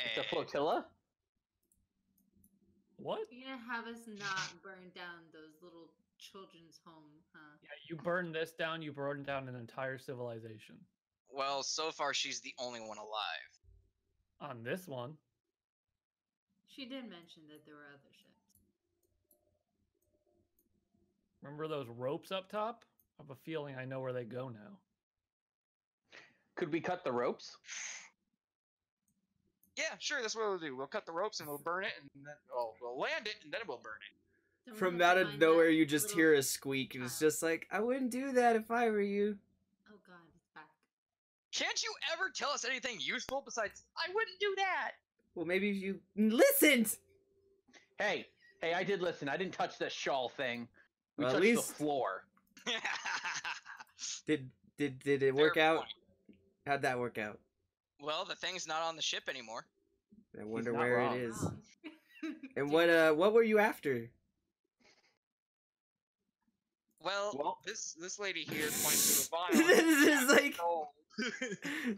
It's a flotilla? What? You're gonna have us not burn down those little children's home, huh? Yeah, you burn this down, you burn down an entire civilization. Well, so far she's the only one alive. On this one. She did mention that there were other ships. Remember those ropes up top? I have a feeling I know where they go now. Could we cut the ropes? Yeah, sure, that's what we'll do. We'll cut the ropes and we'll burn it, and then we'll land it, and then we'll burn it. Don't From out of nowhere, you just hear a squeak, and it's just like, I wouldn't do that if I were you. Oh god, it's back. Can't you ever tell us anything useful besides, I wouldn't do that? Well, maybe if you listened! Hey, I did listen. I didn't touch that shawl thing. We touched the floor. Did it work out? How'd that work out? Well, the thing's not on the ship anymore. I wonder where it is. And what were you after? Well, this lady here points to a vial. This is like.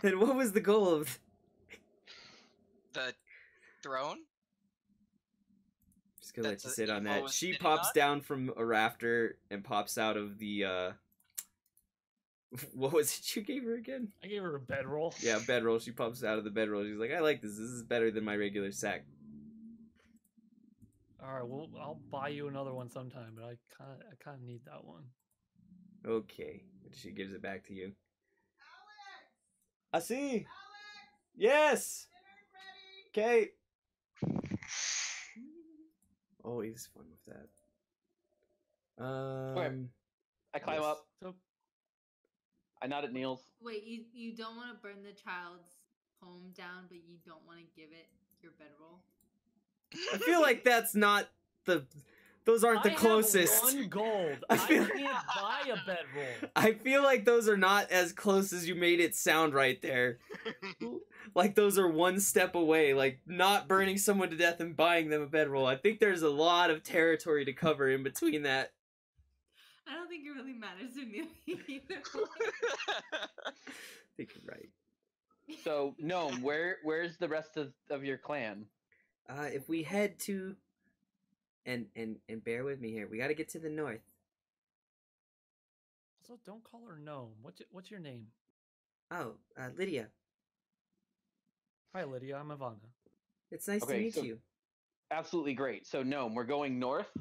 Then what was the goal of the throne? Just gonna let you sit on that. She pops down from a rafter and pops out of the what was it you gave her again? I gave her a bedroll. Yeah, bedroll. She pops out of the bedroll. She's like, I like this. This is better than my regular sack. Alright, well, I'll buy you another one sometime, but I kinda need that one. Okay. She gives it back to you. Alex! I see! Alex! Yes! Dinner's ready! Okay. Always fun with that. Okay. I climb up. So, I nod at Niels. Wait, you don't want to burn the child's home down, but you don't want to give it your bedroll? I feel like that's not the... Those aren't the closest. I have one gold. I can't buy a bedroll. I feel like those are not as close as you made it sound right there. Like those are one step away. Like not burning someone to death and buying them a bedroll. I think there's a lot of territory to cover in between that. I don't think it really matters to me either. I think you're right. So, Gnome, where's the rest of your clan? If we head to... And bear with me here. We gotta get to the north. Also, don't call her Gnome. What's your name? Oh, Lydia. Hi, Lydia. I'm Ivana. It's nice to meet you. Absolutely great. So, Gnome, we're going north.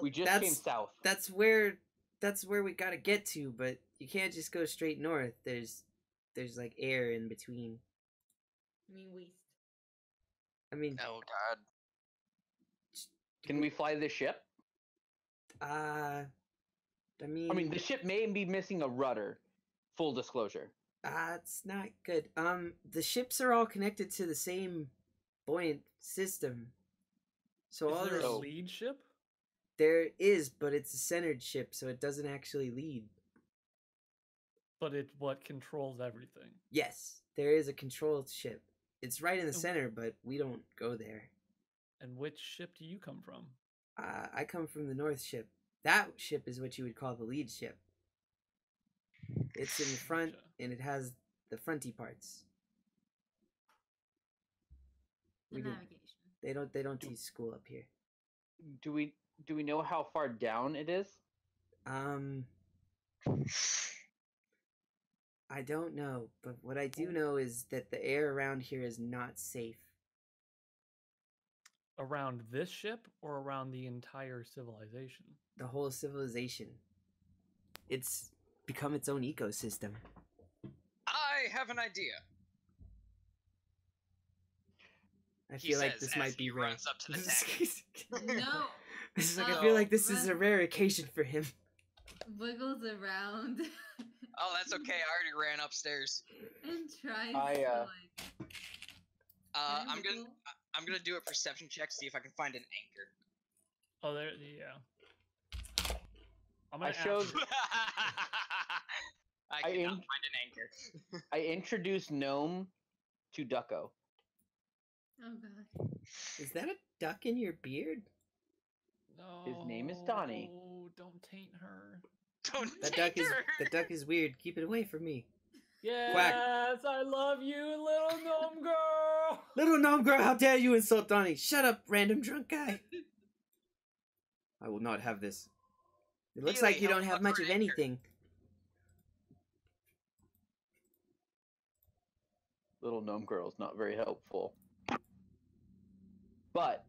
We just came south. That's where we gotta get to, but you can't just go straight north. There's like air in between. I mean, waste. I mean. Oh god. Can we fly this ship? I mean, the ship may be missing a rudder. Full disclosure. It's not good. The ships are all connected to the same buoyant system. So is all there a lead ship? There is, but it's a centered ship, so it doesn't actually lead. But it's what controls everything. Yes, there is a controlled ship. It's right in the center, but we don't go there. And which ship do you come from? I come from the North ship. That ship is what you would call the lead ship. It's in the front, and it has the fronty parts. The navigation. They don't teach school up here. Do we know how far down it is? I don't know, but what I do know is that the air around here is not safe. Around this ship or around the entire civilization? The whole civilization. It's become its own ecosystem. I have an idea. I feel like this might be rare. No. I feel like this is a rare occasion for him. wiggles around. Oh, that's okay. I already ran upstairs. And tries to like. I'm gonna do a perception check, see if I can find an anchor. Oh, there. Yeah. I showed. I cannot find an anchor. I introduced Gnome to Ducko. Oh god. Is that a duck in your beard? No. His name is Donnie. Oh, don't taint her. Don't taint her. The duck is weird. Keep it away from me. Yes, quack. I love you, little gnome girl. Little gnome girl, how dare you insult Donnie? Shut up, random drunk guy. I will not have this. It looks like you don't have much of anything. Little gnome girl is not very helpful. But,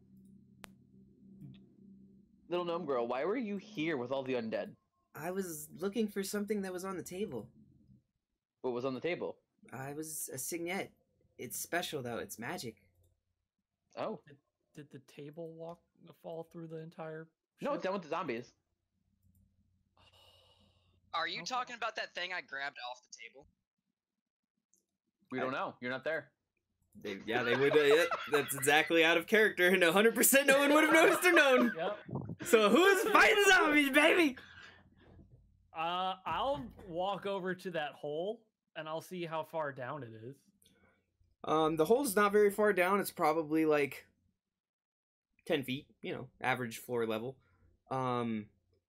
little gnome girl, why were you here with all the undead? I was looking for something that was on the table. What was on the table? I was a signet. It's special, though. It's magic. Oh. Did the table fall through the entire ship? No, it's down with the zombies. Are you talking about that thing I grabbed off the table? We don't know. You're not there. Yeah, they would. Yeah, that's exactly out of character, and 100% no one would have noticed or known. Yep. So who's fighting zombies, baby? I'll walk over to that hole, and I'll see how far down it is. The hole's not very far down. It's probably like 10 feet, you know, average floor level.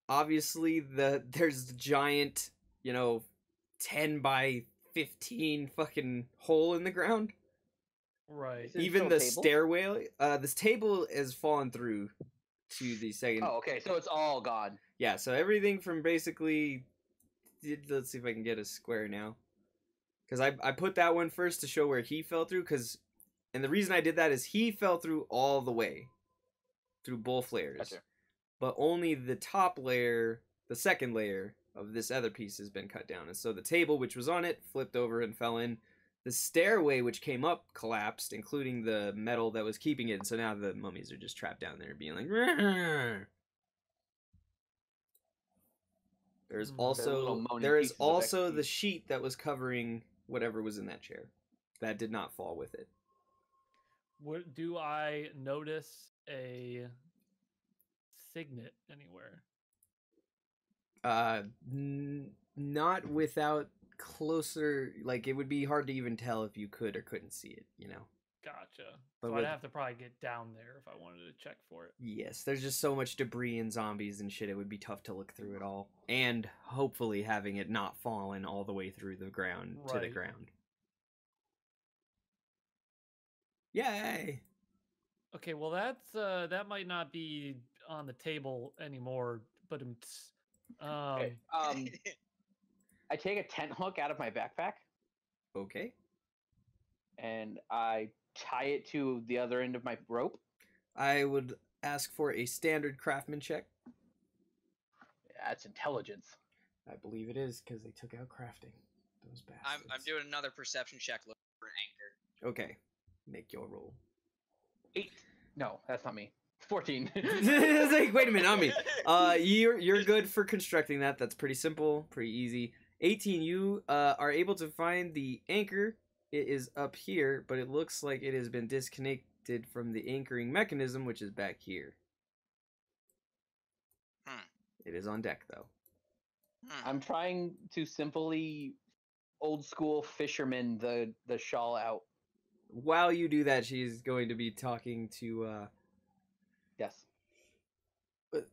Obviously there's giant, you know, 10 by 15 fucking hole in the ground. Right. Even the stairway, this table has fallen through to the second. Oh, okay. So it's all gone. Yeah. So everything from basically, let's see if I can get a square now, because I put that one first to show where he fell through. Because, and the reason I did that is he fell through all the way through both layers, gotcha. But only the top layer, the second layer of this other piece has been cut down, and so the table which was on it flipped over and fell in. The stairway, which came up, collapsed, including the metal that was keeping it. And so now the mummies are just trapped down there being like... Rrr. There's also the sheet that was covering whatever was in that chair. That did not fall with it. What, do I notice a signet anywhere? Not without... closer, like it would be hard to even tell if you could or couldn't see it, you know. Gotcha. But so I'd have to probably get down there if I wanted to check for it. Yes, there's just so much debris and zombies and shit, it would be tough to look through it all. And hopefully having it not fallen all the way through the ground to the ground. Yay! Okay, well that's that might not be on the table anymore, but it's I take a tent hook out of my backpack. Okay. And I tie it to the other end of my rope. I would ask for a standard craftsman check. That's intelligence. I believe it is, because they took out crafting. Those bastards. I'm doing another perception check looking for an anchor. Okay. Make your roll. 8. No, that's not me. 14. It's like, wait a minute, not me. You're good for constructing that. That's pretty simple, pretty easy. 18, you are able to find the anchor. It is up here, but it looks like it has been disconnected from the anchoring mechanism, which is back here. It is on deck, though. I'm trying to simply old-school fisherman the shawl out. While you do that, she's going to be talking to... Yes.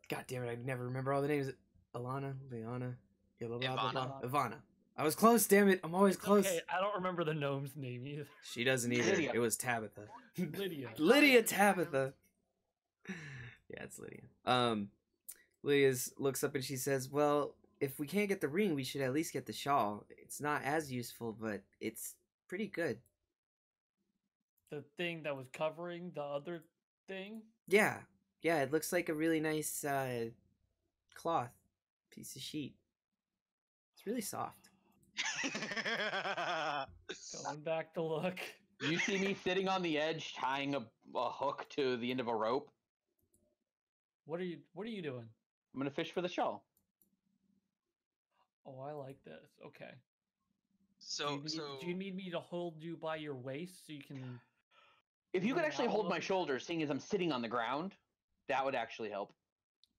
God damn it, I never remember all the names. Alana, Liana... Ivana. I was close, damn it. I'm always close. Okay, I don't remember the gnome's name either. She doesn't either. Lydia. It was Tabitha. Lydia. Lydia Tabitha. Yeah, it's Lydia. Lydia looks up and she says, well, if we can't get the ring, we should at least get the shawl. It's not as useful, but it's pretty good. The thing that was covering the other thing? Yeah. Yeah, it looks like a really nice cloth piece of sheet. It's really soft. Going back to look. You see me sitting on the edge, tying a hook to the end of a rope. What are you doing? I'm gonna fish for the shawl. Oh, I like this. Okay. So do you need me to hold you by your waist so you can? If you could actually hold my shoulders, seeing as I'm sitting on the ground, that would actually help.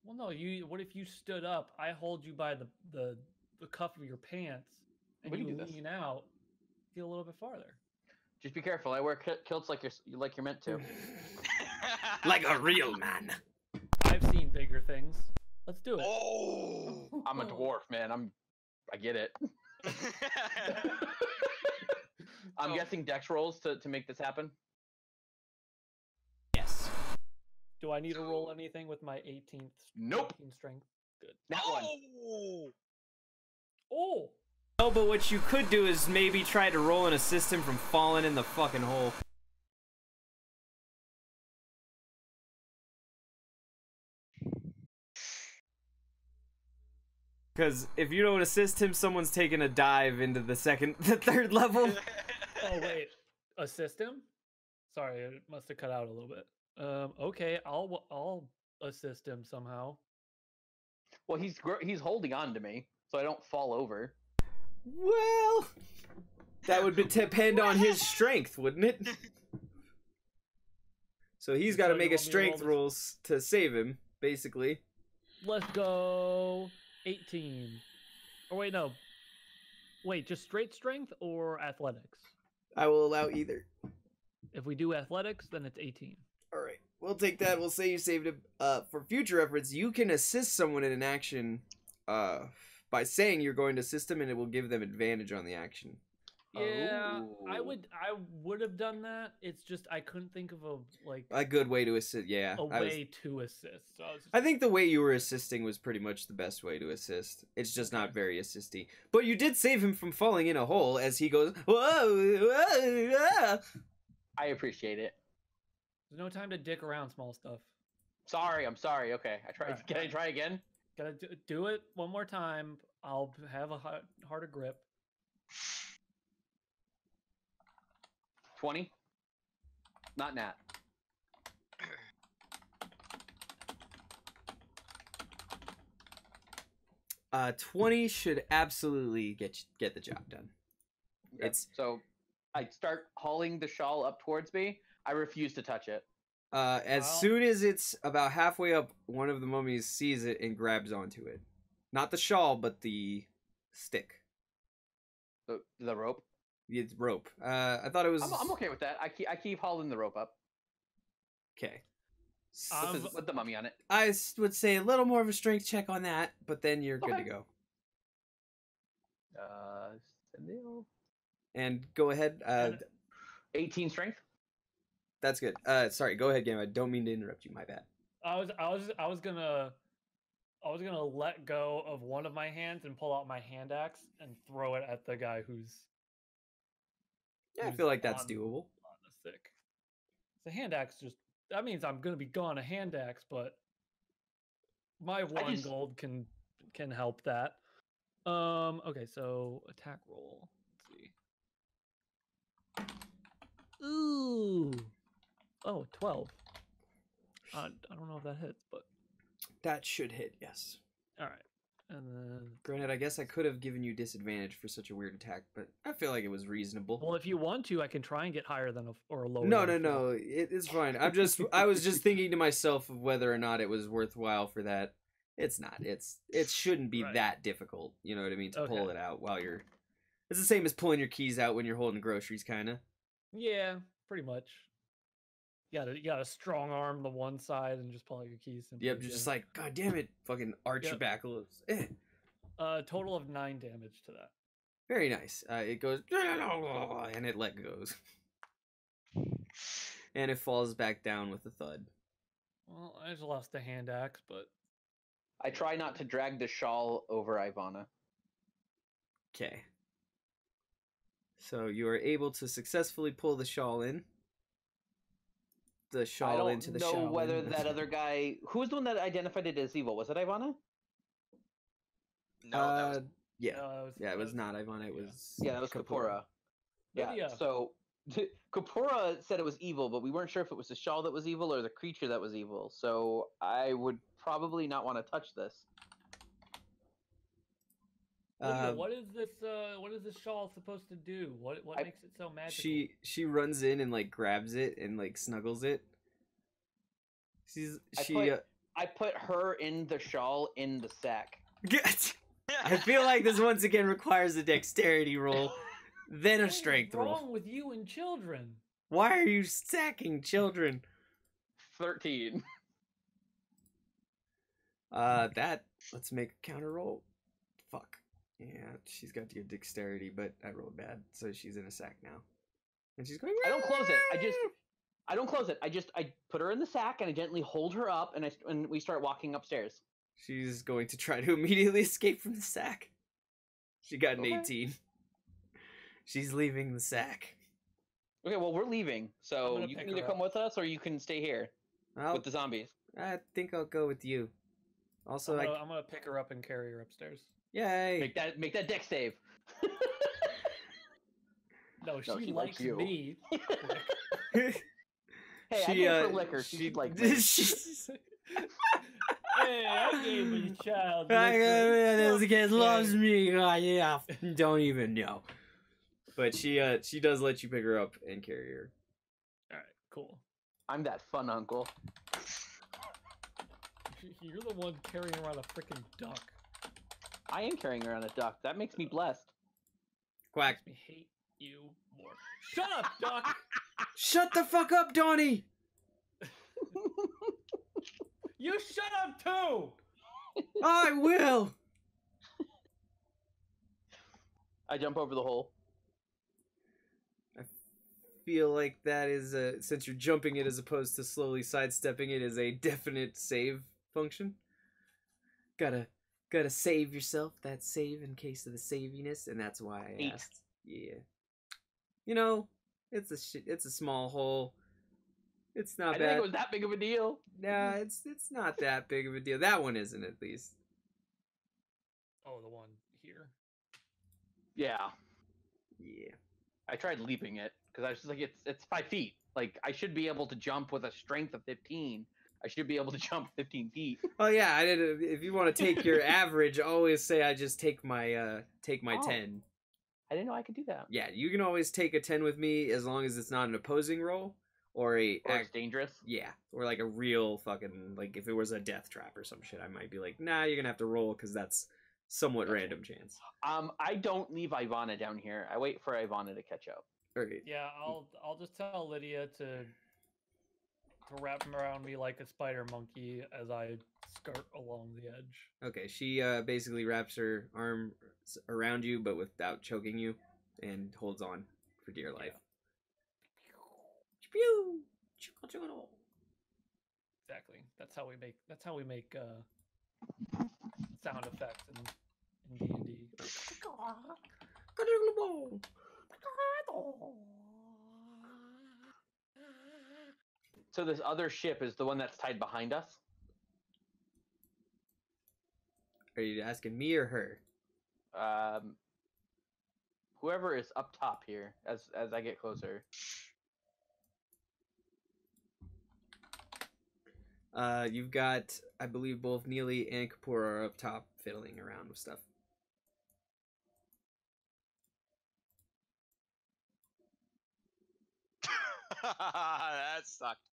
Well, no. What if you stood up? I hold you by the cuff of your pants, and you lean out, get a little bit farther. Just be careful. I wear kilts like you're meant to. Like a real man. I've seen bigger things. Let's do it. Oh, I'm a dwarf, man. I get it. I'm guessing dex rolls to make this happen. Yes. Do I need to roll anything with my 18th? Nope. 18 strength. Good. Not one. Oh. No, but what you could do is maybe try to roll and assist him from falling in the fucking hole. Because if you don't assist him, someone's taking a dive into the third level. Oh, wait. Assist him? Sorry, it must have cut out a little bit. Okay, I'll assist him somehow. Well, he's holding on to me, so I don't fall over. Well, that would depend on his strength, wouldn't it? So he's got to make a strength roll to save him, basically. Let's go. 18. Oh, wait, no. Wait, just straight strength or athletics? I will allow either. If we do athletics, then it's 18. All right. We'll take that. We'll say you saved him. For future reference, you can assist someone in an action by saying you're going to assist them, and it will give them advantage on the action. Yeah, oh. I would have done that. It's just I couldn't think of a good way to assist. Yeah, a way to assist. I think the way you were assisting was pretty much the best way to assist. It's just not very assisty. But you did save him from falling in a hole as he goes. Whoa, whoa, ah. I appreciate it. There's no time to dick around small stuff. Sorry, I'm sorry. Okay, I tried. Right. Can I try again? Gotta do it one more time. I'll have a harder grip. 20? Not nat. Uh, 20 should absolutely get the job done. Okay. So I start hauling the shawl up towards me. I refuse to touch it. As soon as it's about halfway up, one of the mummies sees it and grabs onto it. Not the shawl, but the stick. The rope? It's rope. I thought it was. I'm okay with that. I keep hauling the rope up. Okay. With the mummy on it. I would say a little more of a strength check on that, but then you're good to go. And go ahead. 18 strength. That's good. Sorry. Go ahead, game. I don't mean to interrupt you. My bad. I was gonna let go of one of my hands and pull out my hand axe and throw it at the guy who's. Yeah, I feel like that's doable. The hand axe just—that means I'm gonna be gone a hand axe, but my one gold can help that. Okay, so attack roll. Let's see. Ooh. Oh, 12. I don't know if that hits, but that should hit. Yes. All right. And then, granted, I guess I could have given you disadvantage for such a weird attack, but I feel like it was reasonable. Well, if you want to, I can try and get higher than or lower. No, it's fine. I was just thinking to myself of whether or not it was worthwhile for that. It's not. It shouldn't be that difficult. You know what I mean? To pull it out while you're. It's the same as pulling your keys out when you're holding groceries, kind of. Yeah, pretty much. You gotta strong arm the one side and just pull out your keys. Yep, you're just like, God damn it, fucking arch your back a little. Total of 9 damage to that. Very nice. It goes, and it let goes. And it falls back down with a thud. Well, I just lost the hand axe, but... I try not to drag the shawl over Ivana. Okay. So you are able to successfully pull the shawl in. The shawl into the shawl. I don't know whether that other guy... Who was the one that identified it as evil? Was it Ivana? No, that was... Yeah. No, it was not Ivana. It was... Yeah, that was Kapora. Yeah, so... Kapora said it was evil, but we weren't sure if it was the shawl that was evil or the creature that was evil. So I would probably not want to touch this. What is this shawl supposed to do? What makes it so magical? She runs in and like grabs it and like snuggles it. I put her in the shawl in the sack. I feel like this once again requires a dexterity roll, then a strength roll. What's wrong with you and children? Why are you sacking children? 13. Let's make a counter roll. Fuck. Yeah, she's got to give dexterity, but I rolled bad, so she's in a sack now. And she's going, I don't close it. I put her in the sack and I gently hold her up and we start walking upstairs. She's going to try to immediately escape from the sack. She got an 18. She's leaving the sack. Okay, well, we're leaving, so you can either come with us or you can stay here with the zombies. I think I'll go with you. Also, I'm gonna pick her up and carry her upstairs. Yay! Make that deck save. no, she likes you. Me. Hey, I gave her liquor. She liked me. Hey, I gave a child liquor. This kid loves me. Yeah, don't even know. But she does let you pick her up and carry her. All right, cool. I'm that fun uncle. You're the one carrying around a freaking duck. I am carrying around a duck. That makes me blessed. Quack. I hate you more. Shut up, duck! Shut the fuck up, Donnie! You shut up, too! I will! I jump over the hole. I feel like that is a... Since you're jumping it as opposed to slowly sidestepping it is a definite save function. Gotta save yourself that save in case of the saviness, and that's why I asked. Yeah, you know, it's a small hole. It's not bad. I didn't think it was that big of a deal. Nah, it's not that big of a deal. That one isn't, at least. Oh, the one here. Yeah. Yeah. I tried leaping it because I was just like, it's 5 feet. Like I should be able to jump with a strength of 15. I should be able to jump 15 feet. Oh yeah, I did. If you want to take your average, always say I just take my 10. I didn't know I could do that. Yeah, you can always take a 10 with me as long as it's not an opposing roll or it's dangerous. Yeah, or like a real fucking, like if it was a death trap or some shit, I might be like, nah, you're gonna have to roll because that's somewhat random chance. I don't leave Ivana down here. I wait for Ivana to catch up. Okay. Yeah, I'll just tell Lydia to wrap them around me like a spider monkey as I skirt along the edge. Okay, she basically wraps her arm around you, but without choking you, and holds on for dear life. Yeah. Exactly. That's how we make sound effects in D&D. So this other ship is the one that's tied behind us? Are you asking me or her? Whoever is up top here as I get closer. You've got, I believe, both Neely and Kapoor are up top fiddling around with stuff. That sucked.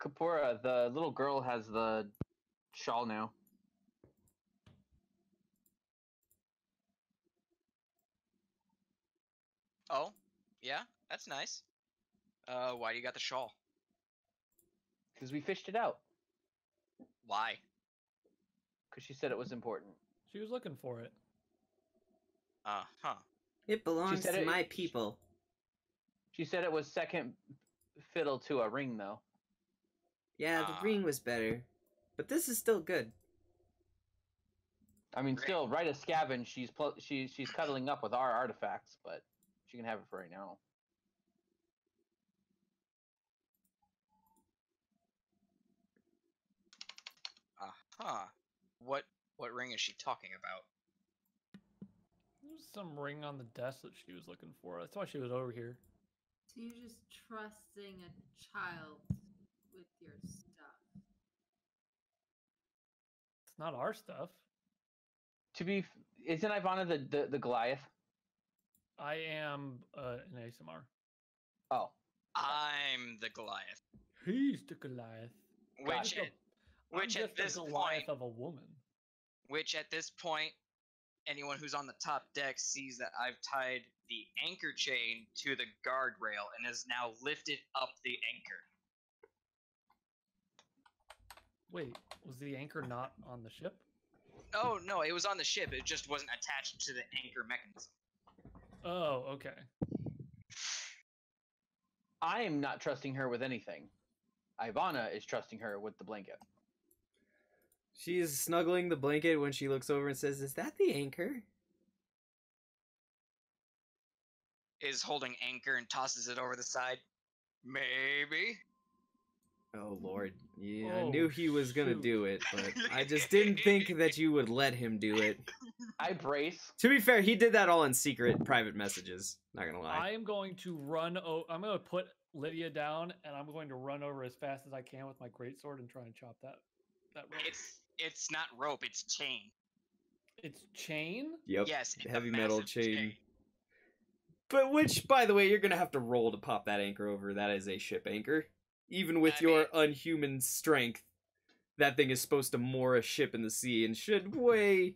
Kapora, the little girl has the shawl now. Oh, yeah, that's nice. Why do you got the shawl? Because we fished it out. Why? Because she said it was important. She was looking for it. It belongs to my people. She said it was second fiddle to a ring, though. Yeah, the ring was better, but this is still good. I mean, still, right as Skaven, she's cuddling up with our artifacts, but she can have it for right now. What ring is she talking about? some ring on the desk that she was looking for. That's why she was over here. So you're just trusting a child with your stuff. It's not our stuff. To be, isn't Ivana the Goliath? I am an ASMR. Oh. I'm the Goliath. He's the Goliath. Which at this point, anyone who's on the top deck sees that I've tied the anchor chain to the guardrail and has now lifted up the anchor. Wait, was the anchor not on the ship? Oh, no, it was on the ship. It just wasn't attached to the anchor mechanism. Oh, okay. I am not trusting her with anything. Ivana is trusting her with the blanket. She is snuggling the blanket when she looks over and says, "Is that the anchor?" Is holding anchor and tosses it over the side. Maybe. Oh, Lord. Yeah, I knew he was going to do it, but I just didn't think that you would let him do it. I brace. To be fair, he did that all in secret private messages. Not going to lie. I am going to run. I'm going to put Lydia down, and I'm going to run over as fast as I can with my greatsword and try and chop that rope. It's not rope. It's chain. It's chain? Yep. Yes. Heavy metal chain. But which, by the way, you're going to have to roll to pop that anchor over. That is a ship anchor. Even with your unhuman strength, that thing is supposed to moor a ship in the sea and should weigh.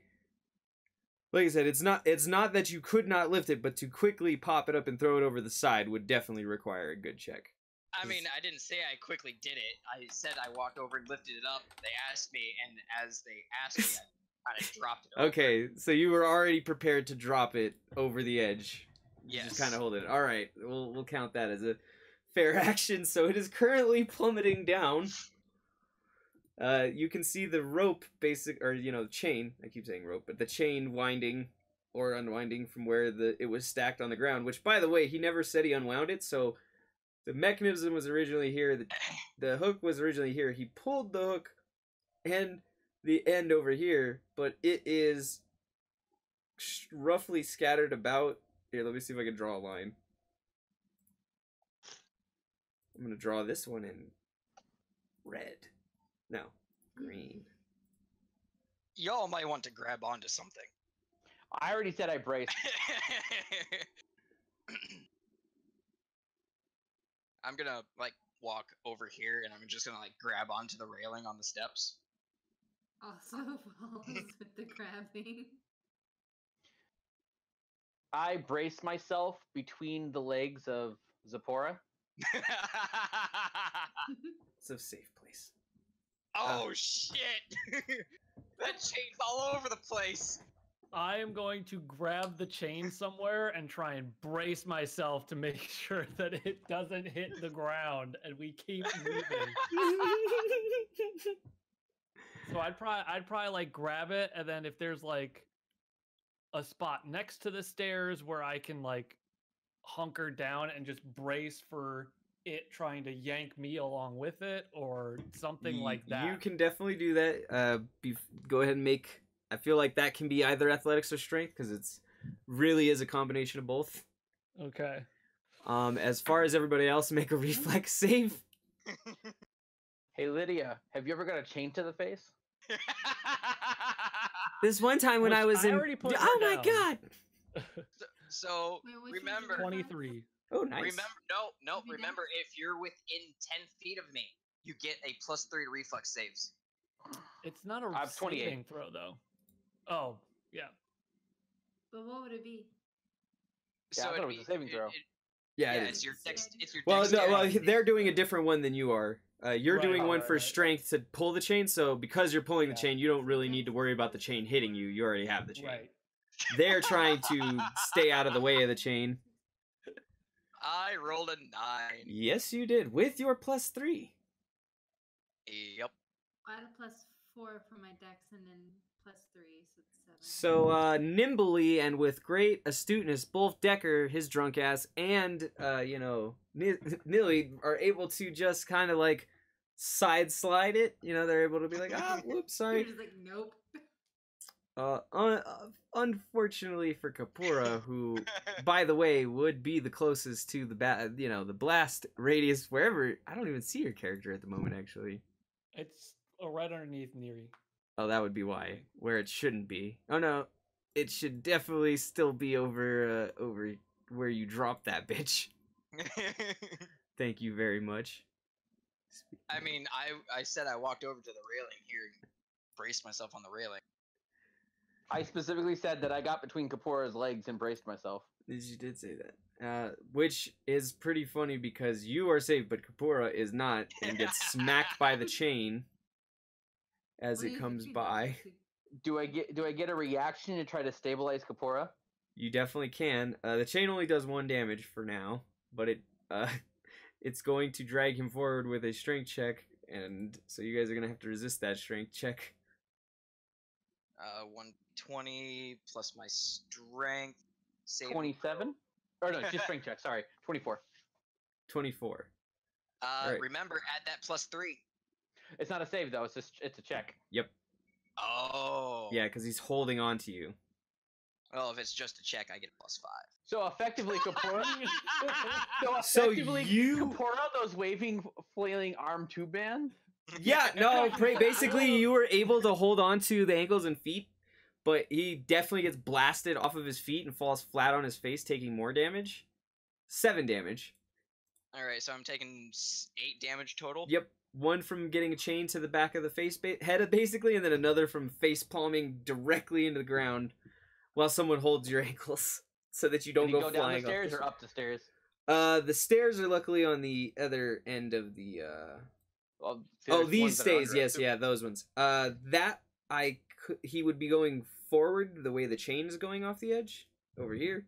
Like I said, it's not that you could not lift it, but to quickly pop it up and throw it over the side would definitely require a good check. I mean, I didn't say I quickly did it. I said I walked over and lifted it up. They asked me, and as they asked me, I kind of dropped it over. Okay, so you were already prepared to drop it over the edge. Yes. You just kind of hold it. All right, we'll count that as a fair action, so it is currently plummeting down. You can see the rope chain. I keep saying rope, but the chain winding or unwinding from where it was stacked on the ground, which, by the way, he never said he unwound it, so the mechanism was originally here, the hook was originally here. He pulled the hook and the end over here, but it is roughly scattered about. Here, let me see if I can draw a line. I'm going to draw this one in red. No, green. Y'all might want to grab onto something. I already said I braced. I'm going to, walk over here, and I'm just going to, grab onto the railing on the steps. Also follows with the grabbing. I brace myself between the legs of Zipporah. It's a safe place. Oh, shit! That chain's all over the place. I am going to grab the chain somewhere and try and brace myself to make sure that it doesn't hit the ground and we keep moving. So I'd probably grab it, and then if there's a spot next to the stairs where I can hunker down and just brace for it trying to yank me along with it or something like that. You can definitely do that. Go ahead and make... I feel like that can be either athletics or strength because it's really is a combination of both. Okay. As far as everybody else, make a reflex save. Hey, Lydia, have you ever got a chain to the face? This one time when I was in... Oh, my God! So, remember... 23. Oh, nice. Remember, remember, if you're within 10 feet of me, you get a +3 reflex saves. It's not a saving throw, though. Oh, yeah. But what would it be? Yeah, so I thought it was a saving throw. Well, they're doing a different one than you are. You're doing one for strength to pull the chain, so because you're pulling the chain, you don't really need to worry about the chain hitting you. You already have the chain. Right. They're trying to stay out of the way of the chain. I rolled a 9. Yes, you did. With your +3. Yep. I had a +4 for my dex and then +3, so it's 7. So, nimbly and with great astuteness, both Decker, his drunk ass, and, Nilly are able to just kind of, side slide it. You know, they're able to be like, ah, whoops, sorry. You're just like, nope. Unfortunately for Kapura, who, by the way, would be the closest to the blast radius wherever. I don't even see your character at the moment, actually. It's right underneath Neri. Oh, that would be why. Where it shouldn't be. Oh no, it should definitely still be over over where you dropped that bitch. Thank you very much. I mean, I said I walked over to the railing here, braced myself on the railing. I specifically said that I got between Kapora's legs and braced myself. You did say that. Which is pretty funny because you are saved, but Kapura is not, and gets smacked by the chain as it comes by. Do I get a reaction to try to stabilize Kapura? You definitely can. The chain only does 1 damage for now, but it's going to drag him forward with a strength check, and so you guys are gonna have to resist that strength check. 120 plus my strength. 27? Or no, just strength check. Sorry, 24. 24. Right. Remember, add that +3. It's not a save though. It's a check. Yep. Oh. Yeah, because he's holding on to you. Well, if it's just a check, I get a +5. So effectively, Kapora. Kapora, those waving, flailing arm tube band. Yeah, no, basically you were able to hold on to the ankles and feet, but he definitely gets blasted off of his feet and falls flat on his face, taking more damage. 7 damage. Alright, so I'm taking 8 damage total? Yep, 1 from getting a chain to the back of the head, basically, and then another from face palming directly into the ground while someone holds your ankles so that you don't go flying. Down the stairs or up the stairs? The stairs are luckily on the other end of the... Well, oh, these stays, yes, yeah, those ones. He would be going forward the way the chain is going off the edge over here.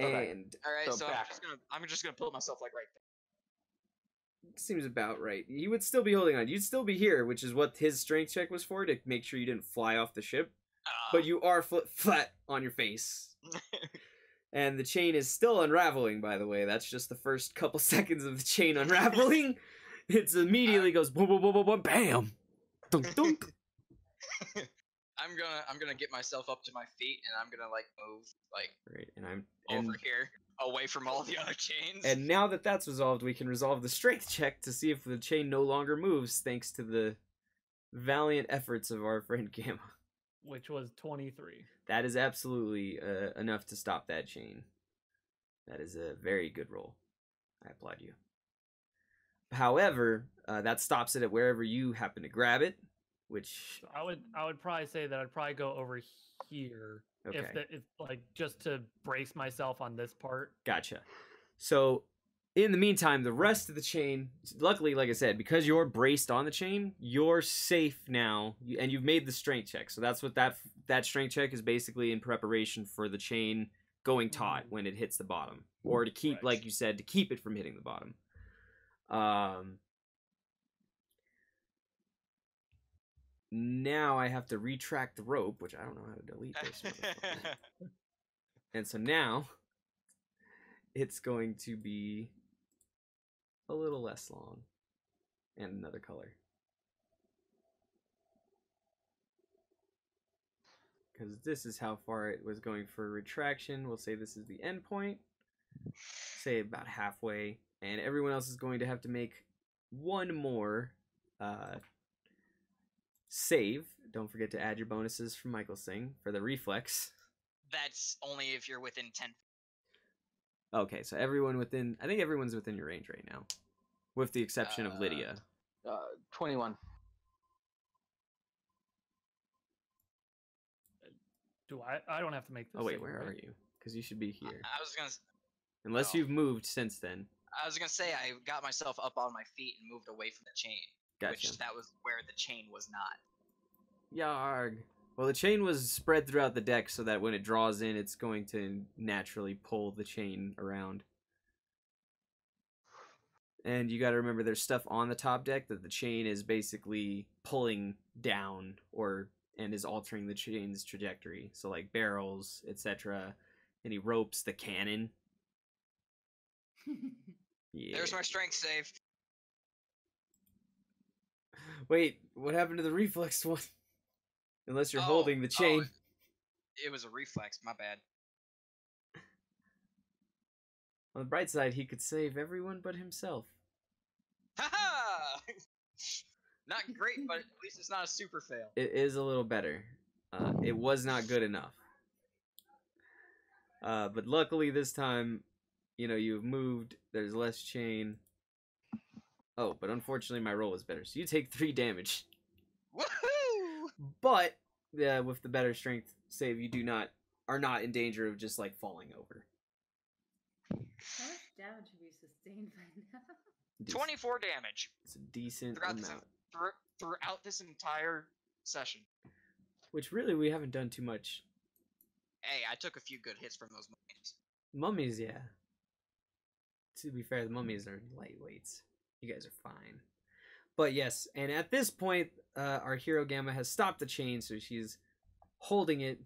Okay. And all right, so I'm just gonna put myself like right there. Seems about right. You would still be holding on. You'd still be here, which is what his strength check was for, to make sure you didn't fly off the ship. But you are flat on your face. And the chain is still unraveling. By the way, that's just the first couple seconds of the chain unraveling. It immediately goes boom, boom, boom, boom, boom, bam, dunk, dunk. I'm gonna get myself up to my feet, and I'm gonna like move like right, and I'm over here, away from all the other chains. And now that that's resolved, we can resolve the strength check to see if the chain no longer moves, thanks to the valiant efforts of our friend Gamma, which was 23. That is absolutely enough to stop that chain. That is a very good roll. I applaud you. However, that stops it at wherever you happen to grab it, which I would probably say that I'd probably go over here, okay. If like just to brace myself on this part. Gotcha. So, in the meantime, the rest of the chain, luckily, like I said, because you're braced on the chain, you're safe now, and you've made the strength check. So that's what that strength check is basically in preparation for the chain going taut when it hits the bottom, or to keep, right. Like you said, to keep it from hitting the bottom. Now I have to retract the rope, which I don't know how to delete this. And so now it's going to be a little less long and another color. Because this is how far it was going for retraction. We'll say this is the end point. Say about halfway. And everyone else is going to have to make 1 more save. Don't forget to add your bonuses from Michael's thing for the reflex. That's only if you're within 10. Okay, so everyone within... I think everyone's within your range right now. With the exception of Lydia. 21. Do I don't have to make this. Oh, wait, where right? are you? Because you should be here. I was going to... Unless you've moved since then. I was going to say, I got myself up on my feet and moved away from the chain. Gotcha. Which, that was where the chain was not. Yarg. Well, the chain was spread throughout the deck so that when it draws in, it's going to naturally pull the chain around. And you got to remember there's stuff on the top deck that the chain is basically pulling down and is altering the chain's trajectory. So, like barrels, etc. Any ropes, the cannon. Yeah. There's my strength save. Wait, what happened to the reflex one? Unless you're holding the chain. It was a reflex, my bad. On the bright side, he could save everyone but himself. Ha-ha! Not great, but at least it's not a super fail. It is a little better. It was not good enough. But luckily this time, you know, you've moved. There's less chain. Oh, but unfortunately my roll was better. So you take 3 damage. Woohoo! But with the better strength save, you are not in danger of just like falling over. How much damage have you sustained by now? 24 damage. It's a decent amount. Throughout this entire session. Which really we haven't done too much. Hey, I took a few good hits from those mummies. Mummies, yeah. To be fair, the mummies are lightweights. You guys are fine. But yes, and at this point, our hero Gamma has stopped the chain, so she's holding it,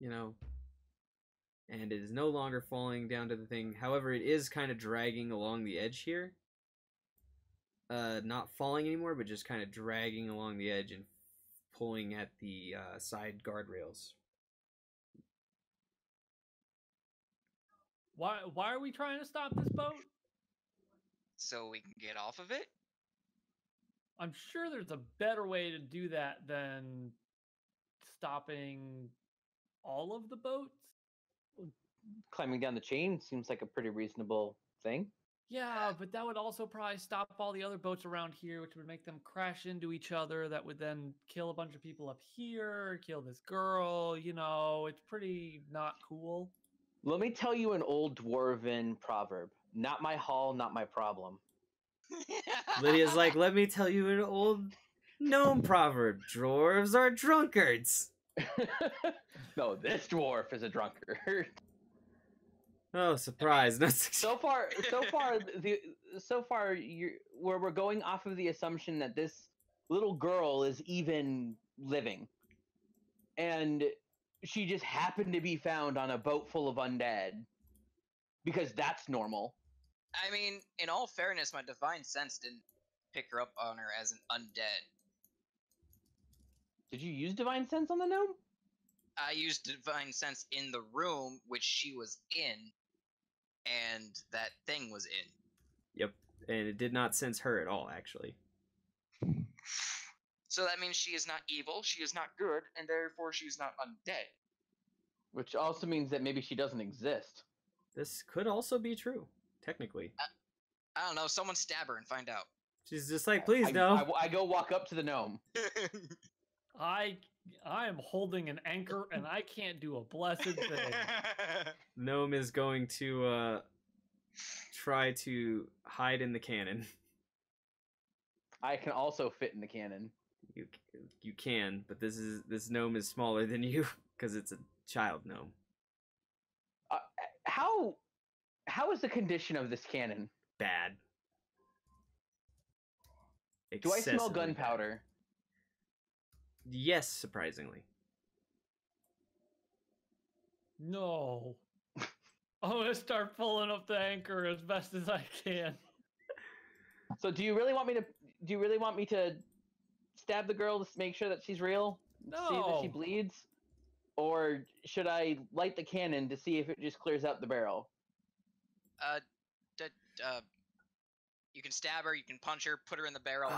you know, and it is no longer falling down to the thing. However, it is kind of dragging along the edge here. Not falling anymore, but just kind of dragging along the edge and pulling at the side guardrails. Why are we trying to stop this boat? So we can get off of it? I'm sure there's a better way to do that than stopping all of the boats. Climbing down the chain seems like a pretty reasonable thing. Yeah, but that would also probably stop all the other boats around here, which would make them crash into each other. That would then kill a bunch of people up here, kill this girl. You know, it's pretty not cool. Let me tell you an old dwarven proverb. Not my hall, not my problem. Lydia's like, let me tell you an old gnome proverb. Dwarves are drunkards. No, this dwarf is a drunkard. Oh, surprise! So far, we're going off of the assumption that this little girl is even living, and she just happened to be found on a boat full of undead, because that's normal. I mean, in all fairness, my divine sense didn't pick her up on her as an undead. Did you use divine sense on the gnome? I used divine sense in the room which she was in. And that thing was in. Yep, and it did not sense her at all, actually. So that means she is not evil, she is not good, and therefore she is not undead. Which also means that maybe she doesn't exist. This could also be true, technically. I don't know, someone stab her and find out. She's just like, please, no. I go walk up to the gnome. I am holding an anchor, and I can't do a blessed thing. Gnome is going to try to hide in the cannon. I can also fit in the cannon. You can, but this gnome is smaller than you because it's a child gnome. How is the condition of this cannon? Bad. Do I smell gunpowder? Yes, surprisingly. No. I'm going to start pulling up the anchor as best as I can. So do you really want me to stab the girl to make sure that she's real? No. See that she bleeds? Or should I light the cannon to see if it just clears out the barrel? You can stab her, you can punch her, put her in the barrel.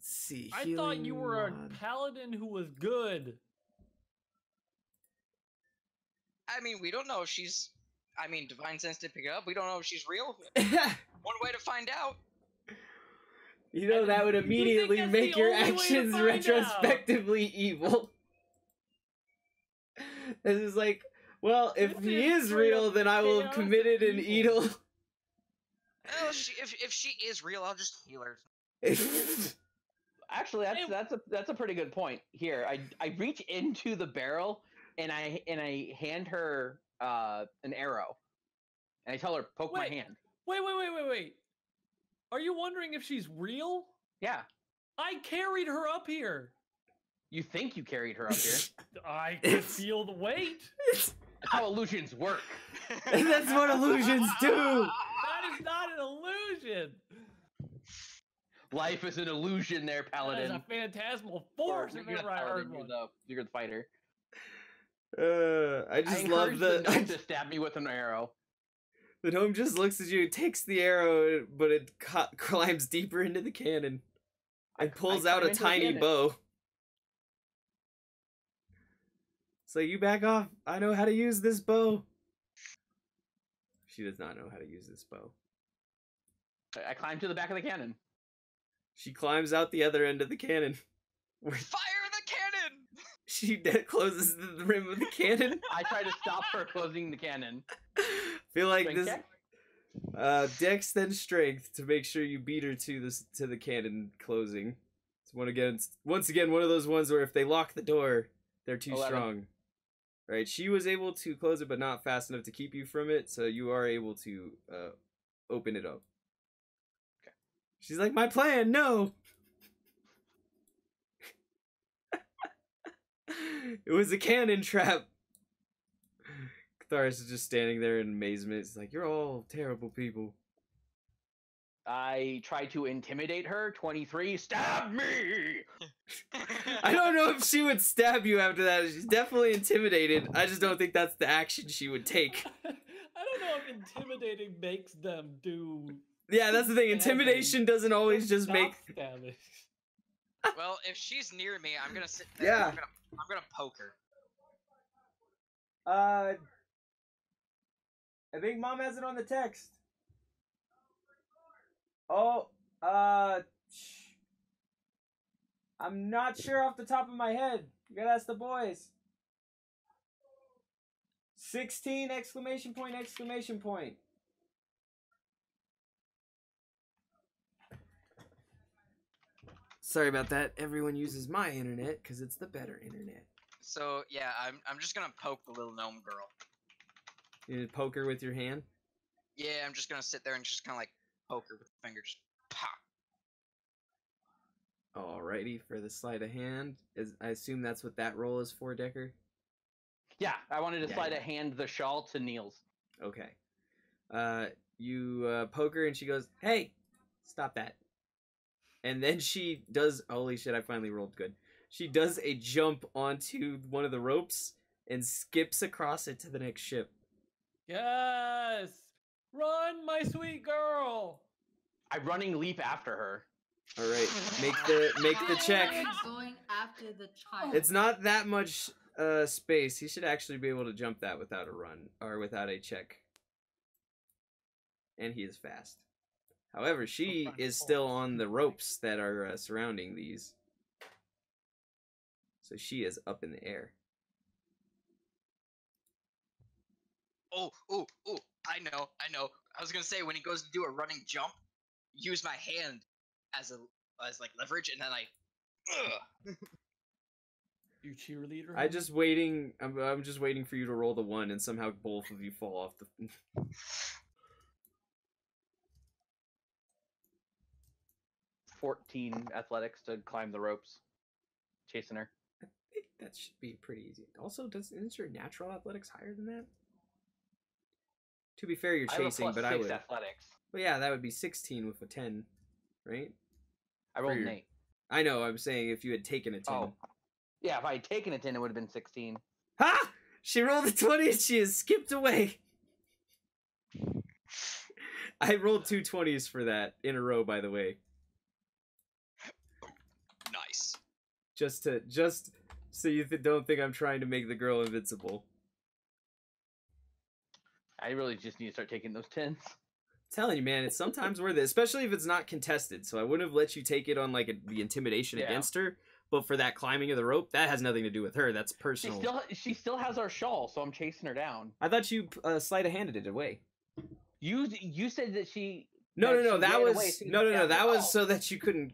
See, I thought you were a paladin who was good. I mean, we don't know if she's... I mean, divine sense did pick it up. We don't know if she's real. One way to find out. You know, that would immediately make your actions retrospectively evil. This is like, well, if he is real, then I will have committed an evil... Well, if she is real, I'll just heal her. Actually, that's a pretty good point. Here, I reach into the barrel and I hand her an arrow, and I tell her poke my hand. Wait! Are you wondering if she's real? Yeah. I carried her up here. You think you carried her up here? I could feel the weight. How illusions work. That's what illusions do. Not an illusion. Life is an illusion there, Paladin. That is a phantasmal force in the right one. You're the fighter. I just love the gnome to stab me with an arrow. The gnome just looks at you, takes the arrow, but it climbs deeper into the cannon and pulls out a tiny bow. So you back off. I know how to use this bow. She does not know how to use this bow. I climb to the back of the cannon. She climbs out the other end of the cannon. Fire the cannon! She closes the rim of the cannon. I try to stop her closing the cannon. Feel like strength this. Check? Dex then strength to make sure you beat her to this to the cannon closing. It's once again one of those ones where if they lock the door, they're too 11. Strong. Right? She was able to close it, but not fast enough to keep you from it. So you are able to open it up. She's like, my plan, no! It was a cannon trap! Catharis is just standing there in amazement. It's like, you're all terrible people. I try to intimidate her, 23, stab me! I don't know if she would stab you after that. She's definitely intimidated. I just don't think that's the action she would take. I don't know if intimidating makes them do... Yeah, that's the thing. Intimidation doesn't always just make. Well, if she's near me, I'm gonna sit there. Yeah. I'm gonna poke her. I think Mom has it on the text. Oh, I'm not sure off the top of my head. You gotta ask the boys. 16! Exclamation point! Exclamation point! Sorry about that. Everyone uses my internet because it's the better internet. So yeah, I'm just gonna poke the little gnome girl. You poke her with your hand? Yeah, I'm just gonna sit there and just kind of like poke her with the fingers. Pop. Alrighty, for the sleight of hand, I assume that's what that roll is for, Decker. Yeah, I wanted to sleight of hand the shawl to Niels. Okay. You poke her and she goes, "Hey, stop that." And then she does, holy shit, I finally rolled good. She does a jump onto one of the ropes and skips across it to the next ship. Yes! Run, my sweet girl! I'm running leap after her. All right, make the check. Going after the child. It's not that much space. He should actually be able to jump that without a run, or without a check. And he is fast. However, she is still on the ropes that are surrounding these. So she is up in the air. Oh, I know. I was going to say, when he goes to do a running jump, use my hand as leverage, and then You cheerleader? I'm just waiting for you to roll the one, and somehow both of you fall off the... Athletics to climb the ropes, chasing her. I think that should be pretty easy. Also, isn't your natural athletics higher than that? To be fair, you're chasing, but I would. Athletics. Well, yeah, that would be 16 with a 10, right? I rolled an 8. I know. I'm saying if you had taken a 10. Oh, yeah. If I had taken a 10, it would have been 16. Ha! She rolled a 20 and she has skipped away. I rolled two 20s for that in a row, by the way. Just so you don't think I'm trying to make the girl invincible. I really just need to start taking those 10s. Telling you, man, it's sometimes worth it, especially if it's not contested. So I wouldn't have let you take it on like the intimidation against her, but for that climbing of the rope, that has nothing to do with her. That's personal. She still has our shawl, so I'm chasing her down. I thought you sleight of handed it away. You said that she. No. That was no. That was so that you couldn't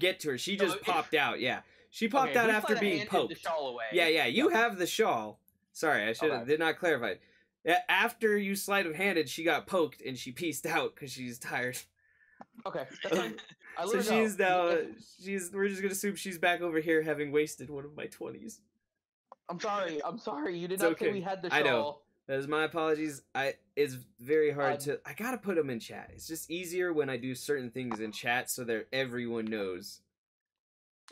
get to her. She just popped out. Yeah. She popped out after being poked. The shawl away. Yeah, you have the shawl. Sorry, I did not clarify. After you sleight of handed, she got poked and she peaced out because she's tired. Okay, that's fine. So she's now, we're just going to assume she's back over here having wasted one of my 20s. I'm sorry, you did not say we had the shawl. I know. That is my apologies. It's very hard to... I gotta put them in chat. It's just easier when I do certain things in chat so that everyone knows.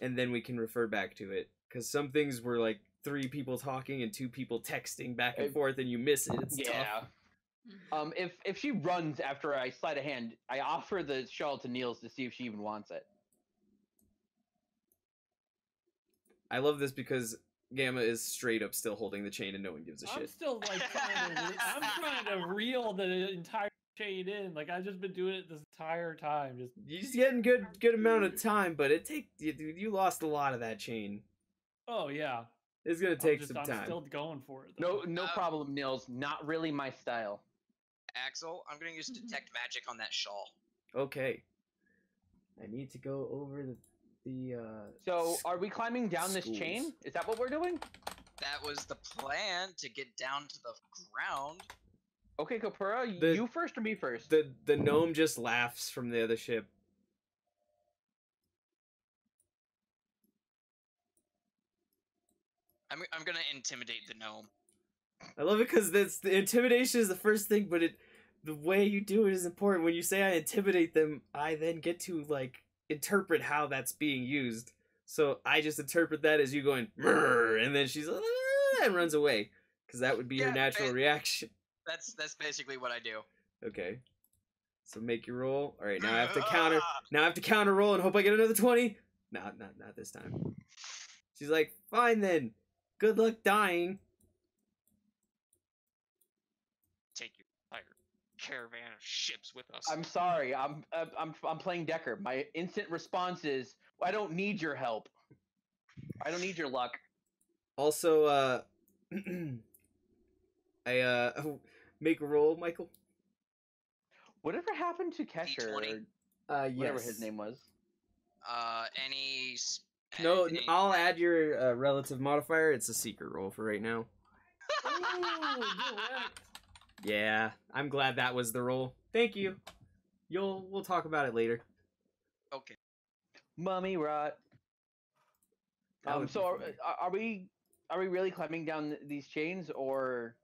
And then we can refer back to it. Because some things were like 3 people talking and 2 people texting back and forth and you miss it. It's tough. If she runs after I slide a hand, I offer the shawl to Niels to see if she even wants it. I love this because... Gamma is straight up still holding the chain and no one gives a shit. I'm still like I'm trying to reel the entire chain in. Like I've just been doing it this entire time. You're just getting good amount of time, but it takes you lost a lot of that chain. Oh yeah, it's gonna take some time. I'm still going for it. Though. No problem, Nils. Not really my style. Axel, I'm gonna use detect magic on that shawl. Okay. I need to go over the. So are we climbing down this chain? Is that what we're doing? That was the plan, to get down to the ground. Okay, Kopura, you first or me first? The gnome just laughs from the other ship. I'm gonna intimidate the gnome. I love it because the intimidation is the first thing, but the way you do it is important. When you say I intimidate them, I then get to like interpret how that's being used. So I just interpret that as you going and then she's like, and runs away because that would be her natural reaction. That's basically what I do. Okay, so make your roll. All right, now I have to counter. Now I have to counter roll and hope I get another 20. Not this time. She's like, fine then. Good luck dying. Caravan of ships with us. I'm sorry. I'm playing Decker. My instant response is I don't need your help. I don't need your luck. Also, I make a roll, Michael. Whatever happened to Kesher? Yes. Whatever his name was. I'll add your relative modifier. It's a secret roll for right now. Ooh, yeah, I'm glad that was the role. Thank you. We'll talk about it later. Okay. Mummy rot. So are we really climbing down these chains, or?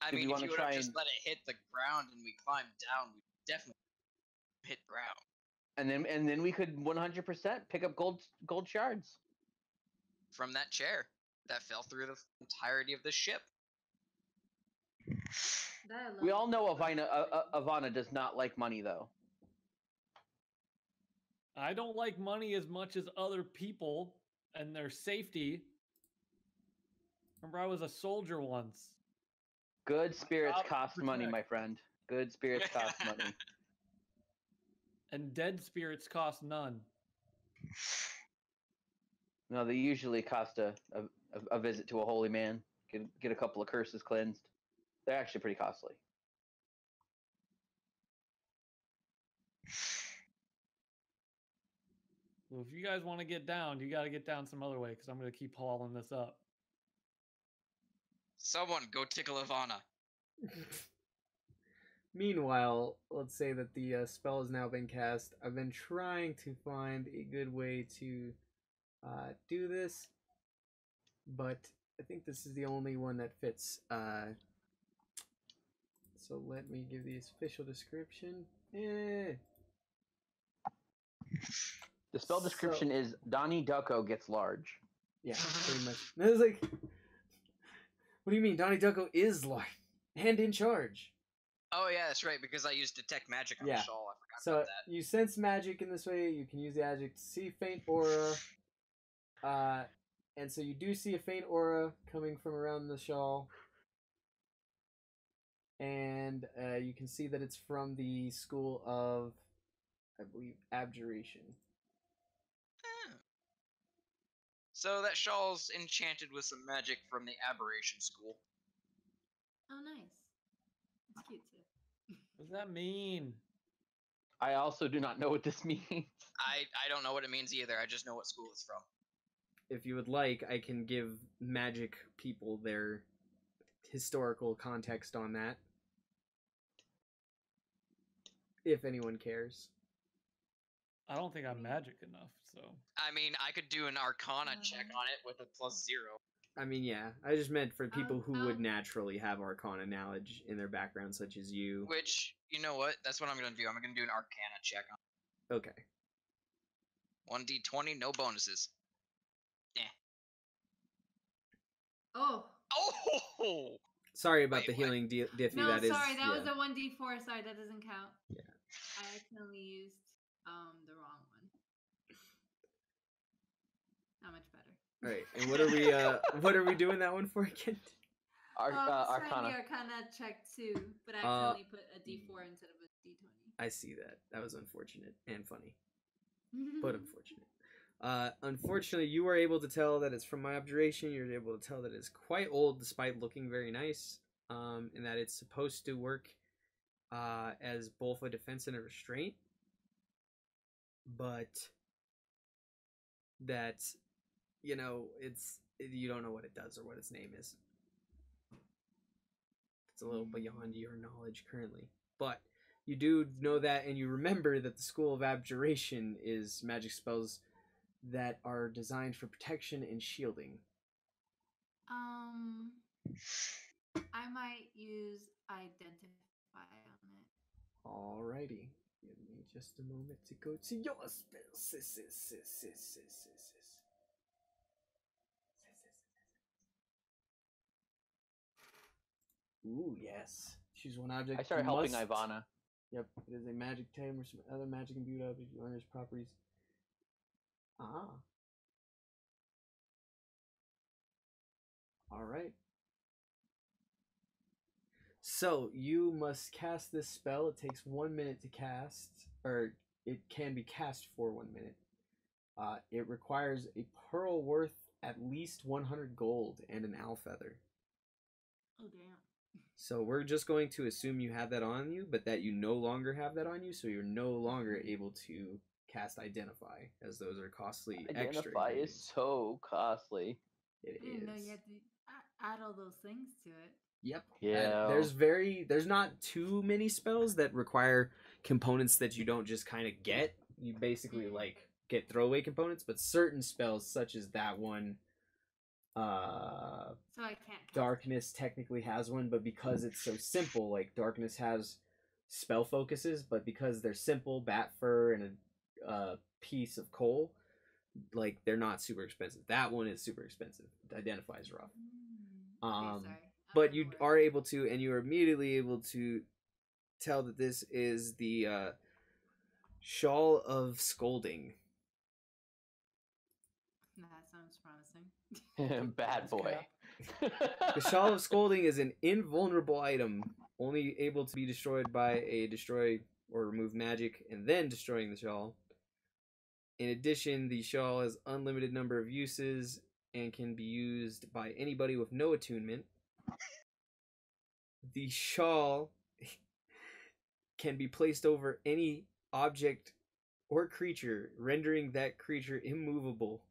I mean, if you would have just let it hit the ground and we climb down, we definitely hit ground. And then we could 100% pick up gold shards from that chair that fell through the entirety of the ship. We all know Ivana does not like money, though. I don't like money as much as other people and their safety. Remember, I was a soldier once. Good spirits cost money, my friend. Good spirits cost money. And dead spirits cost none. No, they usually cost a visit to a holy man. Get a couple of curses cleansed. They're actually pretty costly. Well, if you guys want to get down, you got to get down some other way, because I'm going to keep hauling this up. Someone go tickle Ivana. Meanwhile, let's say that the spell has now been cast. I've been trying to find a good way to do this, but I think this is the only one that fits... So let me give the official description. Yeah. The spell description is Donnie Ducko gets large. Yeah, pretty much. And I was like, what do you mean Donnie Ducko is large? And in charge. Oh, yeah, that's right, because I used detect magic on the shawl. I forgot about that. You sense magic in this way. You can use the adjective to see faint aura. And so you do see a faint aura coming from around the shawl. And you can see that it's from the school of, I believe, abjuration. Oh. So that shawl's enchanted with some magic from the aberration school. Oh, nice. That's cute, too. What does that mean? I also do not know what this means. I don't know what it means either. I just know what school it's from. If you would like, I can give magic people their historical context on that. If anyone cares. I don't think I'm magic enough, so... I mean, I could do an Arcana check on it with a +0. I mean, yeah. I just meant for people who would naturally have Arcana knowledge in their background, such as you. Which, you know what? That's what I'm going to do. I'm going to do an Arcana check on. Okay. 1d20, no bonuses. Yeah. Oh. Oh! Sorry about the healing diffy. No, that sorry, that was a 1d4. Sorry, that doesn't count. Yeah. I accidentally used the wrong one. Not much better. All right, and what are we doing that one for again? Arcana. The Arcana check too, but I accidentally put a d4 instead of a d20. I see that. That was unfortunate and funny, but unfortunate. Unfortunately, you are able to tell that it's from my obduration. You're able to tell that it's quite old, despite looking very nice, and that it's supposed to work as both a defense and a restraint, but that, you know, it's, you don't know what it does or what its name is. It's a little beyond your knowledge currently, but you do know that, and you remember that the School of Abjuration is magic spells that are designed for protection and shielding. I might use Identify on it. Alrighty. Give me just a moment to go to your spell. Ooh, yes. Choose one object. I started helping Ivana. Yep. It is a magic tome or some other magic imbued object. You learn its properties. Ah. All right. So you must cast this spell. It takes 1 minute to cast, or it can be cast for 1 minute. It requires a pearl worth at least 100 gold and an owl feather. Oh damn. So we're just going to assume you have that on you, but that you no longer have that on you, so you're no longer able to cast Identify, as those are costly extra. Identify is so costly. It is. I didn't know you had to add all those things to it. Yep. Yeah. There's not too many spells that require components that you don't just kind of get. You basically like get throwaway components, but certain spells such as that one, so I can't. Darkness technically has one, but because it's so simple, like Darkness has spell focuses, but because they're simple, bat fur and a piece of coal, like they're not super expensive. That one is super expensive. Identifies rough. But you are able to, and you are immediately able to tell that this is the Shawl of Scolding. That sounds promising. Bad boy. The Shawl of Scolding is an invulnerable item, only able to be destroyed by a destroy or remove magic, and then destroying the shawl. In addition, the shawl has unlimited number of uses and can be used by anybody with no attunement. The shawl can be placed over any object or creature, rendering that creature immovable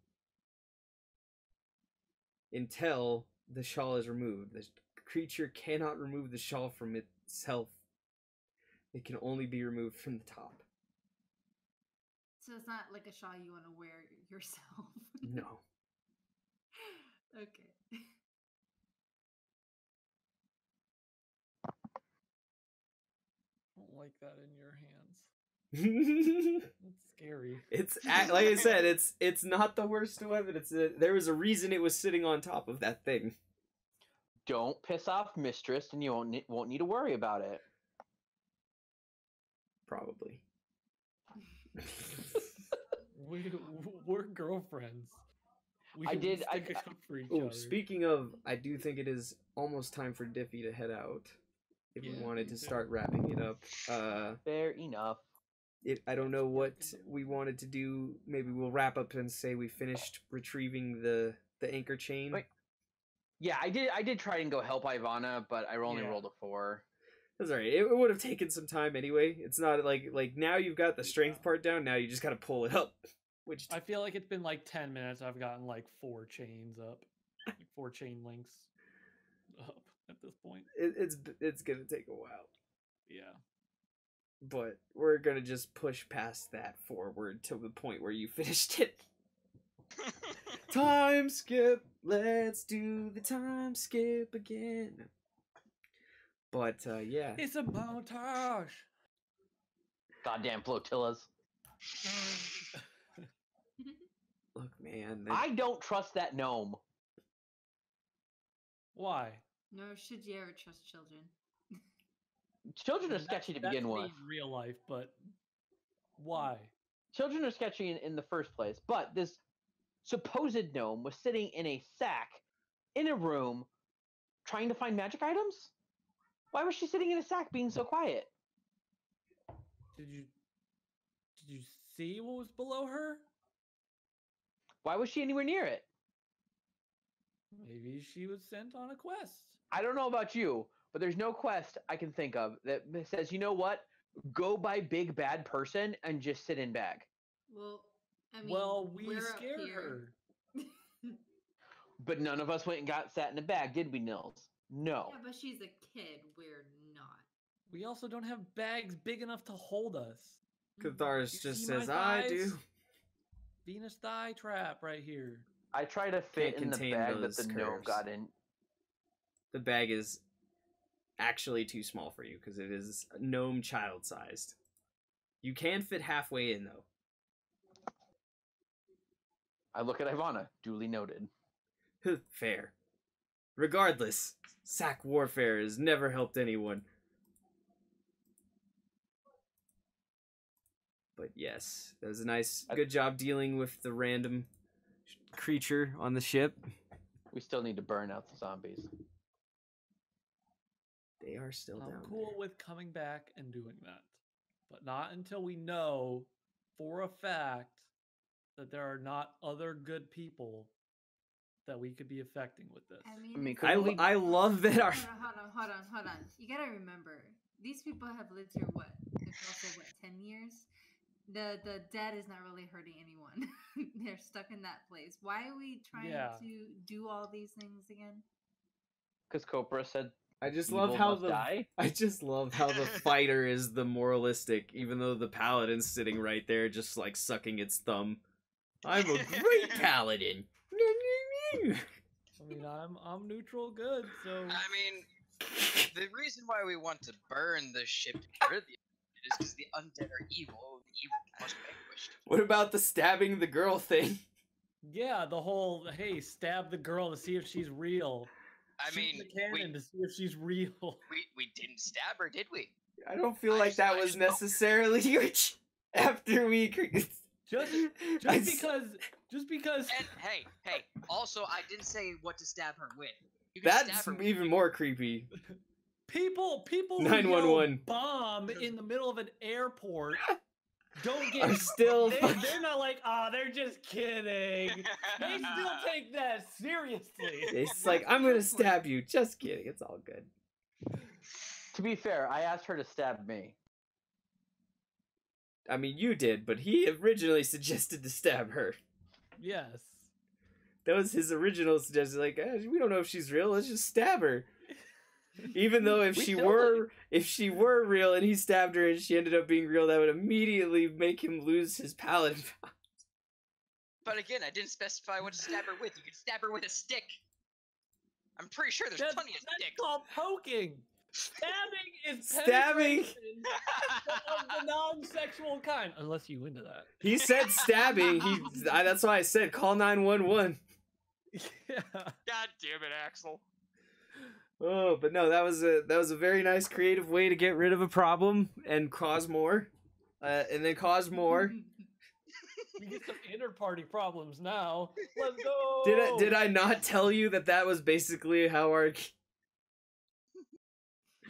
until the shawl is removed. The creature cannot remove the shawl from itself. It can only be removed from the top. So it's not like a shawl you want to wear yourself. No. Okay. Like that in your hands. It's scary. It's like I said, it's not the worst weapon. There was a reason it was sitting on top of that thing. Don't piss off mistress, and you won't need to worry about it. Probably. We're girlfriends. We did. Speaking of, I do think it is almost time for Diffy to head out. If we wanted to start wrapping it up. Fair enough. I don't know what we wanted to do. Maybe we'll wrap up and say we finished retrieving the anchor chain. Wait. Yeah, I did try and go help Ivana, but I only rolled a 4. That's all right. It would have taken some time anyway. It's not like now you've got the strength part down. Now you just got to pull it up. Which I feel like it's been like 10 minutes. I've gotten like 4 chains up. 4 chain links up. At this point, it's gonna take a while, but we're gonna just push past that forward to the point where you finished it. Time skip. Let's do the time skip again. But yeah. It's a montage. Goddamn flotillas. Look, man. I don't trust that gnome. Why? Nor should you ever trust children. Children are sketchy to begin with. In real life, but why? Children are sketchy in the first place, but this supposed gnome was sitting in a sack in a room trying to find magic items? Why was she sitting in a sack being so quiet? Did you see what was below her? Why was she anywhere near it? Maybe she was sent on a quest. I don't know about you, but there's no quest I can think of that says, you know what? Go by big bad person and just sit in bag. Well, I mean, we scared her. But none of us went and got sat in a bag, did we, Nils? No. Yeah, but she's a kid. We're not. We also don't have bags big enough to hold us. Catharis just says, I do. Venus thigh trap right here. I try to fit in the bag that the gnome got in. The bag is actually too small for you because it is gnome child sized. You can fit halfway in though. I look at Ivana, duly noted. Fair. Regardless, sack warfare has never helped anyone. But yes, that was a nice, good job dealing with the random creature on the ship. We still need to burn out the zombies. They are still down. I'm cool with coming back and doing that, but not until we know for a fact that there are not other good people that we could be affecting with this. I mean, I love that our... Hold on. You gotta remember, these people have lived here, what? It's also, what, 10 years? The dead is not really hurting anyone. They're stuck in that place. Why are we trying to do all these things again? Because Copra said... I just love how the fighter is the moralistic, even though the paladin's sitting right there just like sucking its thumb. I'm a great paladin. I mean, I'm neutral good, so I mean, the reason why we want to burn the ship to rid the undead is because the undead are evil. The evil must be vanquished. What about the stabbing the girl thing? Yeah, the whole hey, stab the girl to see if she's real. I mean, the cannon to see if she's real. We didn't stab her, did we? I don't feel like that was necessarily after we just because. And hey. Also, I didn't say what to stab her with. That's even more creepy. People 911 bomb in the middle of an airport. Don't get. They're not like, ah, oh, they're just kidding. They still take that seriously. It's like, I'm gonna stab you. Just kidding. It's all good. To be fair, I asked her to stab me. I mean, you did, but he originally suggested to stab her. Yes. That was his original suggestion. Like, we don't know if she's real. Let's just stab her. Even though if she were real and he stabbed her and she ended up being real, that would immediately make him lose his paladin. But again, I didn't specify what to stab her with. You could stab her with a stick. I'm pretty sure there's plenty of sticks. That's called poking. Stabbing is stabbing of the non-sexual kind, unless you into that. He said stabbing. That's why I said call 911. Yeah. God damn it, Axel. Oh, but no, that was a very nice creative way to get rid of a problem and cause more, and then cause more. We get some inter-party problems now. Let's go. Did I not tell you that was basically how our?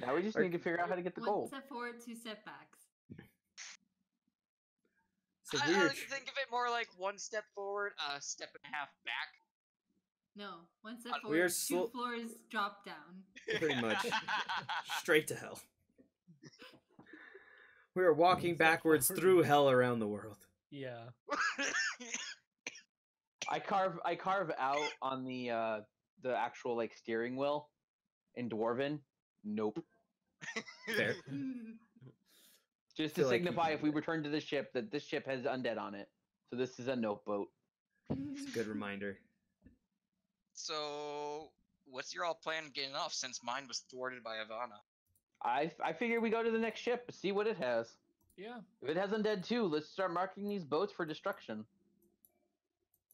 Now we just need to figure out how to get the goal. 1 step forward, 2 step back. I like to think of it more like 1 step forward, a step and a half back. No, 1 step forward, 2 floors drop down. Pretty much. Straight to hell. We are walking backwards through hell around the world. Yeah. I carve out on the actual like steering wheel in Dwarven. Nope. Fair. Just to signify if we return to the ship that this ship has undead on it. So this is a nope boat. It's a good reminder. So, what's your all plan on getting off since mine was thwarted by Ivana? I figure we go to the next ship, see what it has. Yeah. If it has undead too, let's start marking these boats for destruction.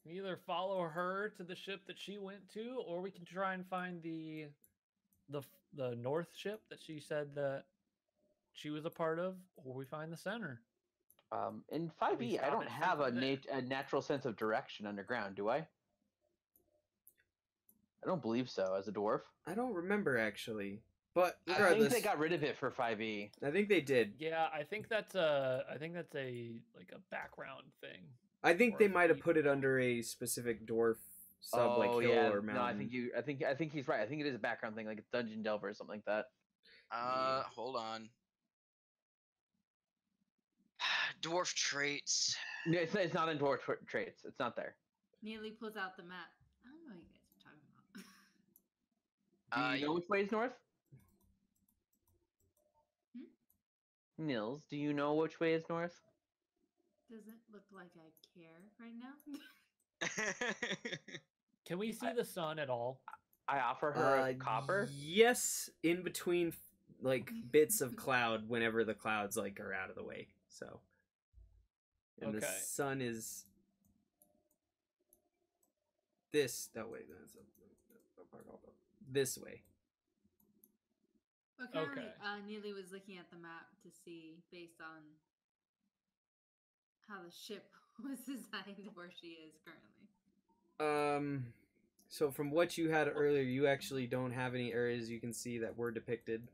We either follow her to the ship that she went to, or we can try and find the north ship that she said that she was a part of, or we find the center. In 5e, I don't have a natural sense of direction underground, do I? I don't believe so, as a dwarf. I don't remember, actually. But regardless, I think they got rid of it for 5e. I think they did. Yeah, I think that's a like a background thing. I think they might have put it under a specific dwarf sub, hill or mountain. No, I think he's right. I think it is a background thing, like a dungeon delver or something like that. Hold on. Dwarf traits. No, it's not in dwarf traits. It's not there. Neely pulls out the map. I don't know what you guys are talking about. Do you know which way is north? Hmm? Nils, do you know which way is north? Doesn't look like I care right now. Can we see the sun at all? I offer her a copper. Yes, in between like bits of cloud whenever the clouds like are out of the way. So, and okay. The sun is this way. Okay. Neely was looking at the map to see based on how the ship was designed where she is currently. So from what you had earlier, you actually don't have any areas you can see that were depicted.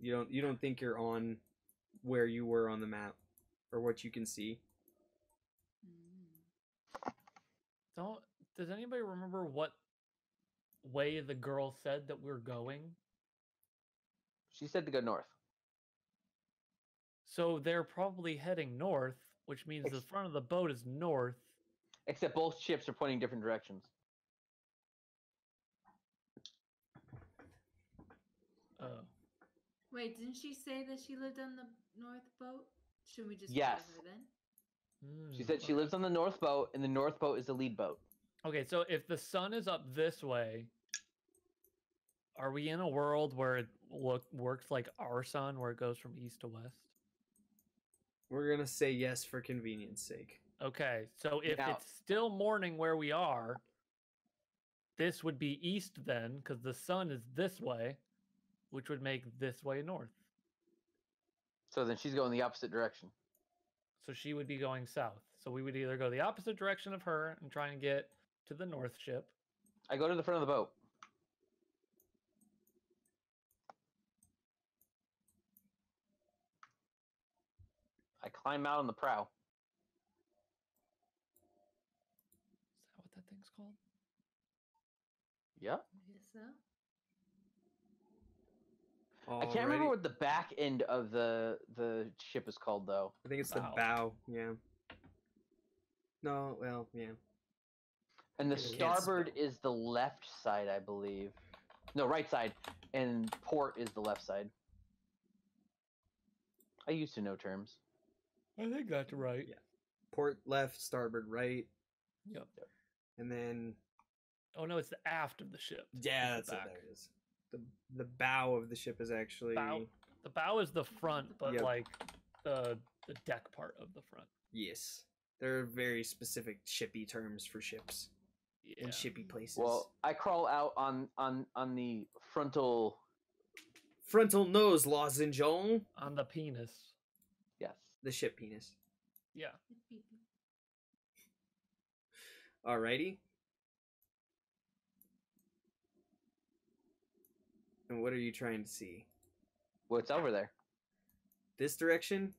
You don't think you're on where you were on the map or what you can see. Does anybody remember what way the girl said that we're going? She said to go north. So they're probably heading north, which means the front of the boat is north. Except both ships are pointing different directions. Oh. Wait, didn't she say that she lived on the north boat? Should we just follow her then? She said she lives on the north boat, and the north boat is the lead boat. Okay, so if the sun is up this way, are we in a world where it works like our sun, where it goes from east to west? We're going to say yes for convenience sake. Okay, so if it's still morning where we are, this would be east then, because the sun is this way, which would make this way north. So then she's going the opposite direction. So she would be going south. So we would either go the opposite direction of her and try and get to the north ship. I go to the front of the boat. I climb out on the prow. Is that what that thing's called? Yeah. I guess so. Alrighty. I can't remember what the back end of the ship is called, though. I think it's the bow. Yeah. No, well, yeah. And the starboard is the left side, I believe. No, right side. And port is the left side. I used to know terms. I think that's right. Yeah. Port left, starboard right. Yep. And then... Oh, no, it's the aft of the ship. Yeah, that's what that is. The bow of the ship is actually... The bow is the front, but like the deck part of the front. Yes. There are very specific shippy terms for ships and shippy places. Well, I crawl out on the frontal nose lozenge. On the penis. Yes. The ship penis. Yeah. Alrighty. And what are you trying to see? What's over there? This direction,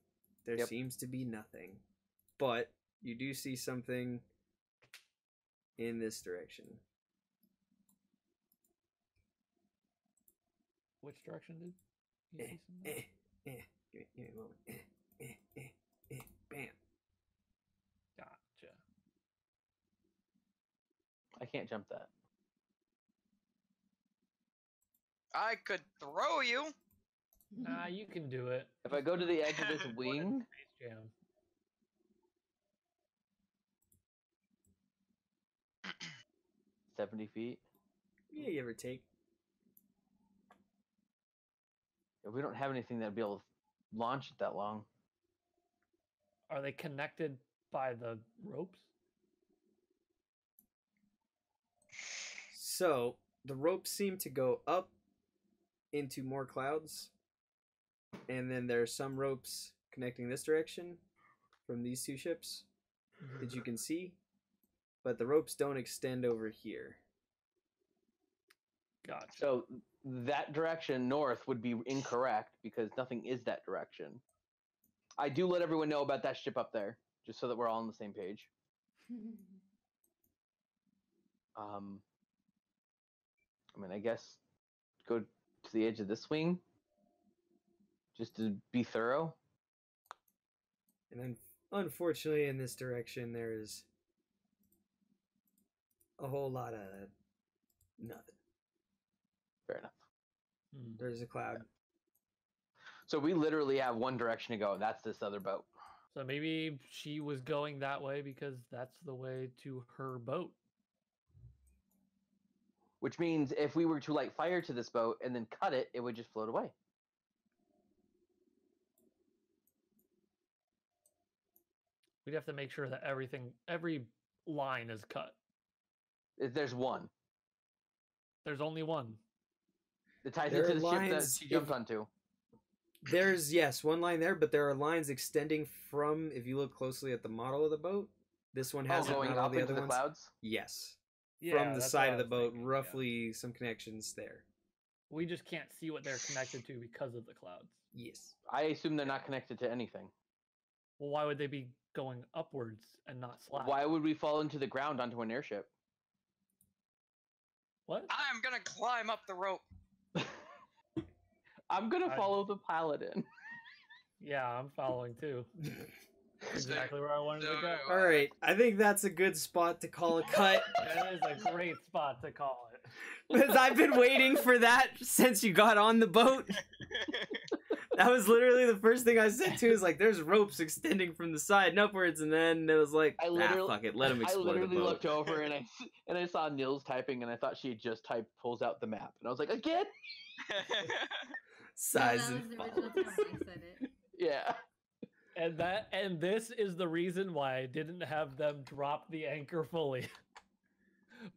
there seems to be nothing. But you do see something in this direction. Which direction did you see something? Give me a moment. Bam. Gotcha. I can't jump that. I could throw you. Nah, you can do it. If I go to the edge of this wing. Is 70 feet? Yeah, give or take. If we don't have anything that'd be able to launch it that long. Are they connected by the ropes? So the ropes seem to go up into more clouds, and then there are some ropes connecting this direction from these two ships that you can see, but the ropes don't extend over here. Gotcha. So that direction north would be incorrect because nothing is that direction. I do let everyone know about that ship up there, just so that we're all on the same page. I mean, I guess go to the edge of this wing just to be thorough. And then, unfortunately, in this direction, there is a whole lot of nothing. Fair enough. There's a cloud. Yeah. So we literally have one direction to go, and that's this other boat. So maybe she was going that way because that's the way to her boat. Which means if we were to light fire to this boat and then cut it, it would just float away. We'd have to make sure that every line is cut. There's one. There's only one. It ties into the ship that she jumped onto. There's, yes, one line there, but there are lines extending from, if you look closely at the model of the boat, this one has going up into the clouds? Yes. Yeah, from the side of the boat, thinking, roughly some connections there. We just can't see what they're connected to because of the clouds. Yes. I assume they're not connected to anything. Well, why would they be going upwards and not sliding? Why would we fall into the ground onto an airship? What? I'm going to climb up the rope. I'm going to follow the pilot in. Yeah, I'm following too. Exactly where I wanted to go. All right, I think that's a good spot to call a cut. That is a great spot to call it. Because I've been waiting for that since you got on the boat. That was literally the first thing I said too, is like, there's ropes extending from the side and upwards, and then it was like, fuck it, let him explore the boat. I literally looked over and I saw Nils typing, and I thought she had just typed, pulls out the map, and I was like, again? Size and yeah, and that, and this is the reason why I didn't have them drop the anchor fully,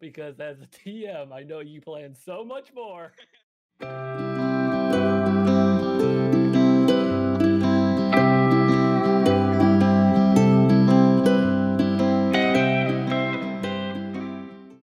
because as a TM I know you plan so much more.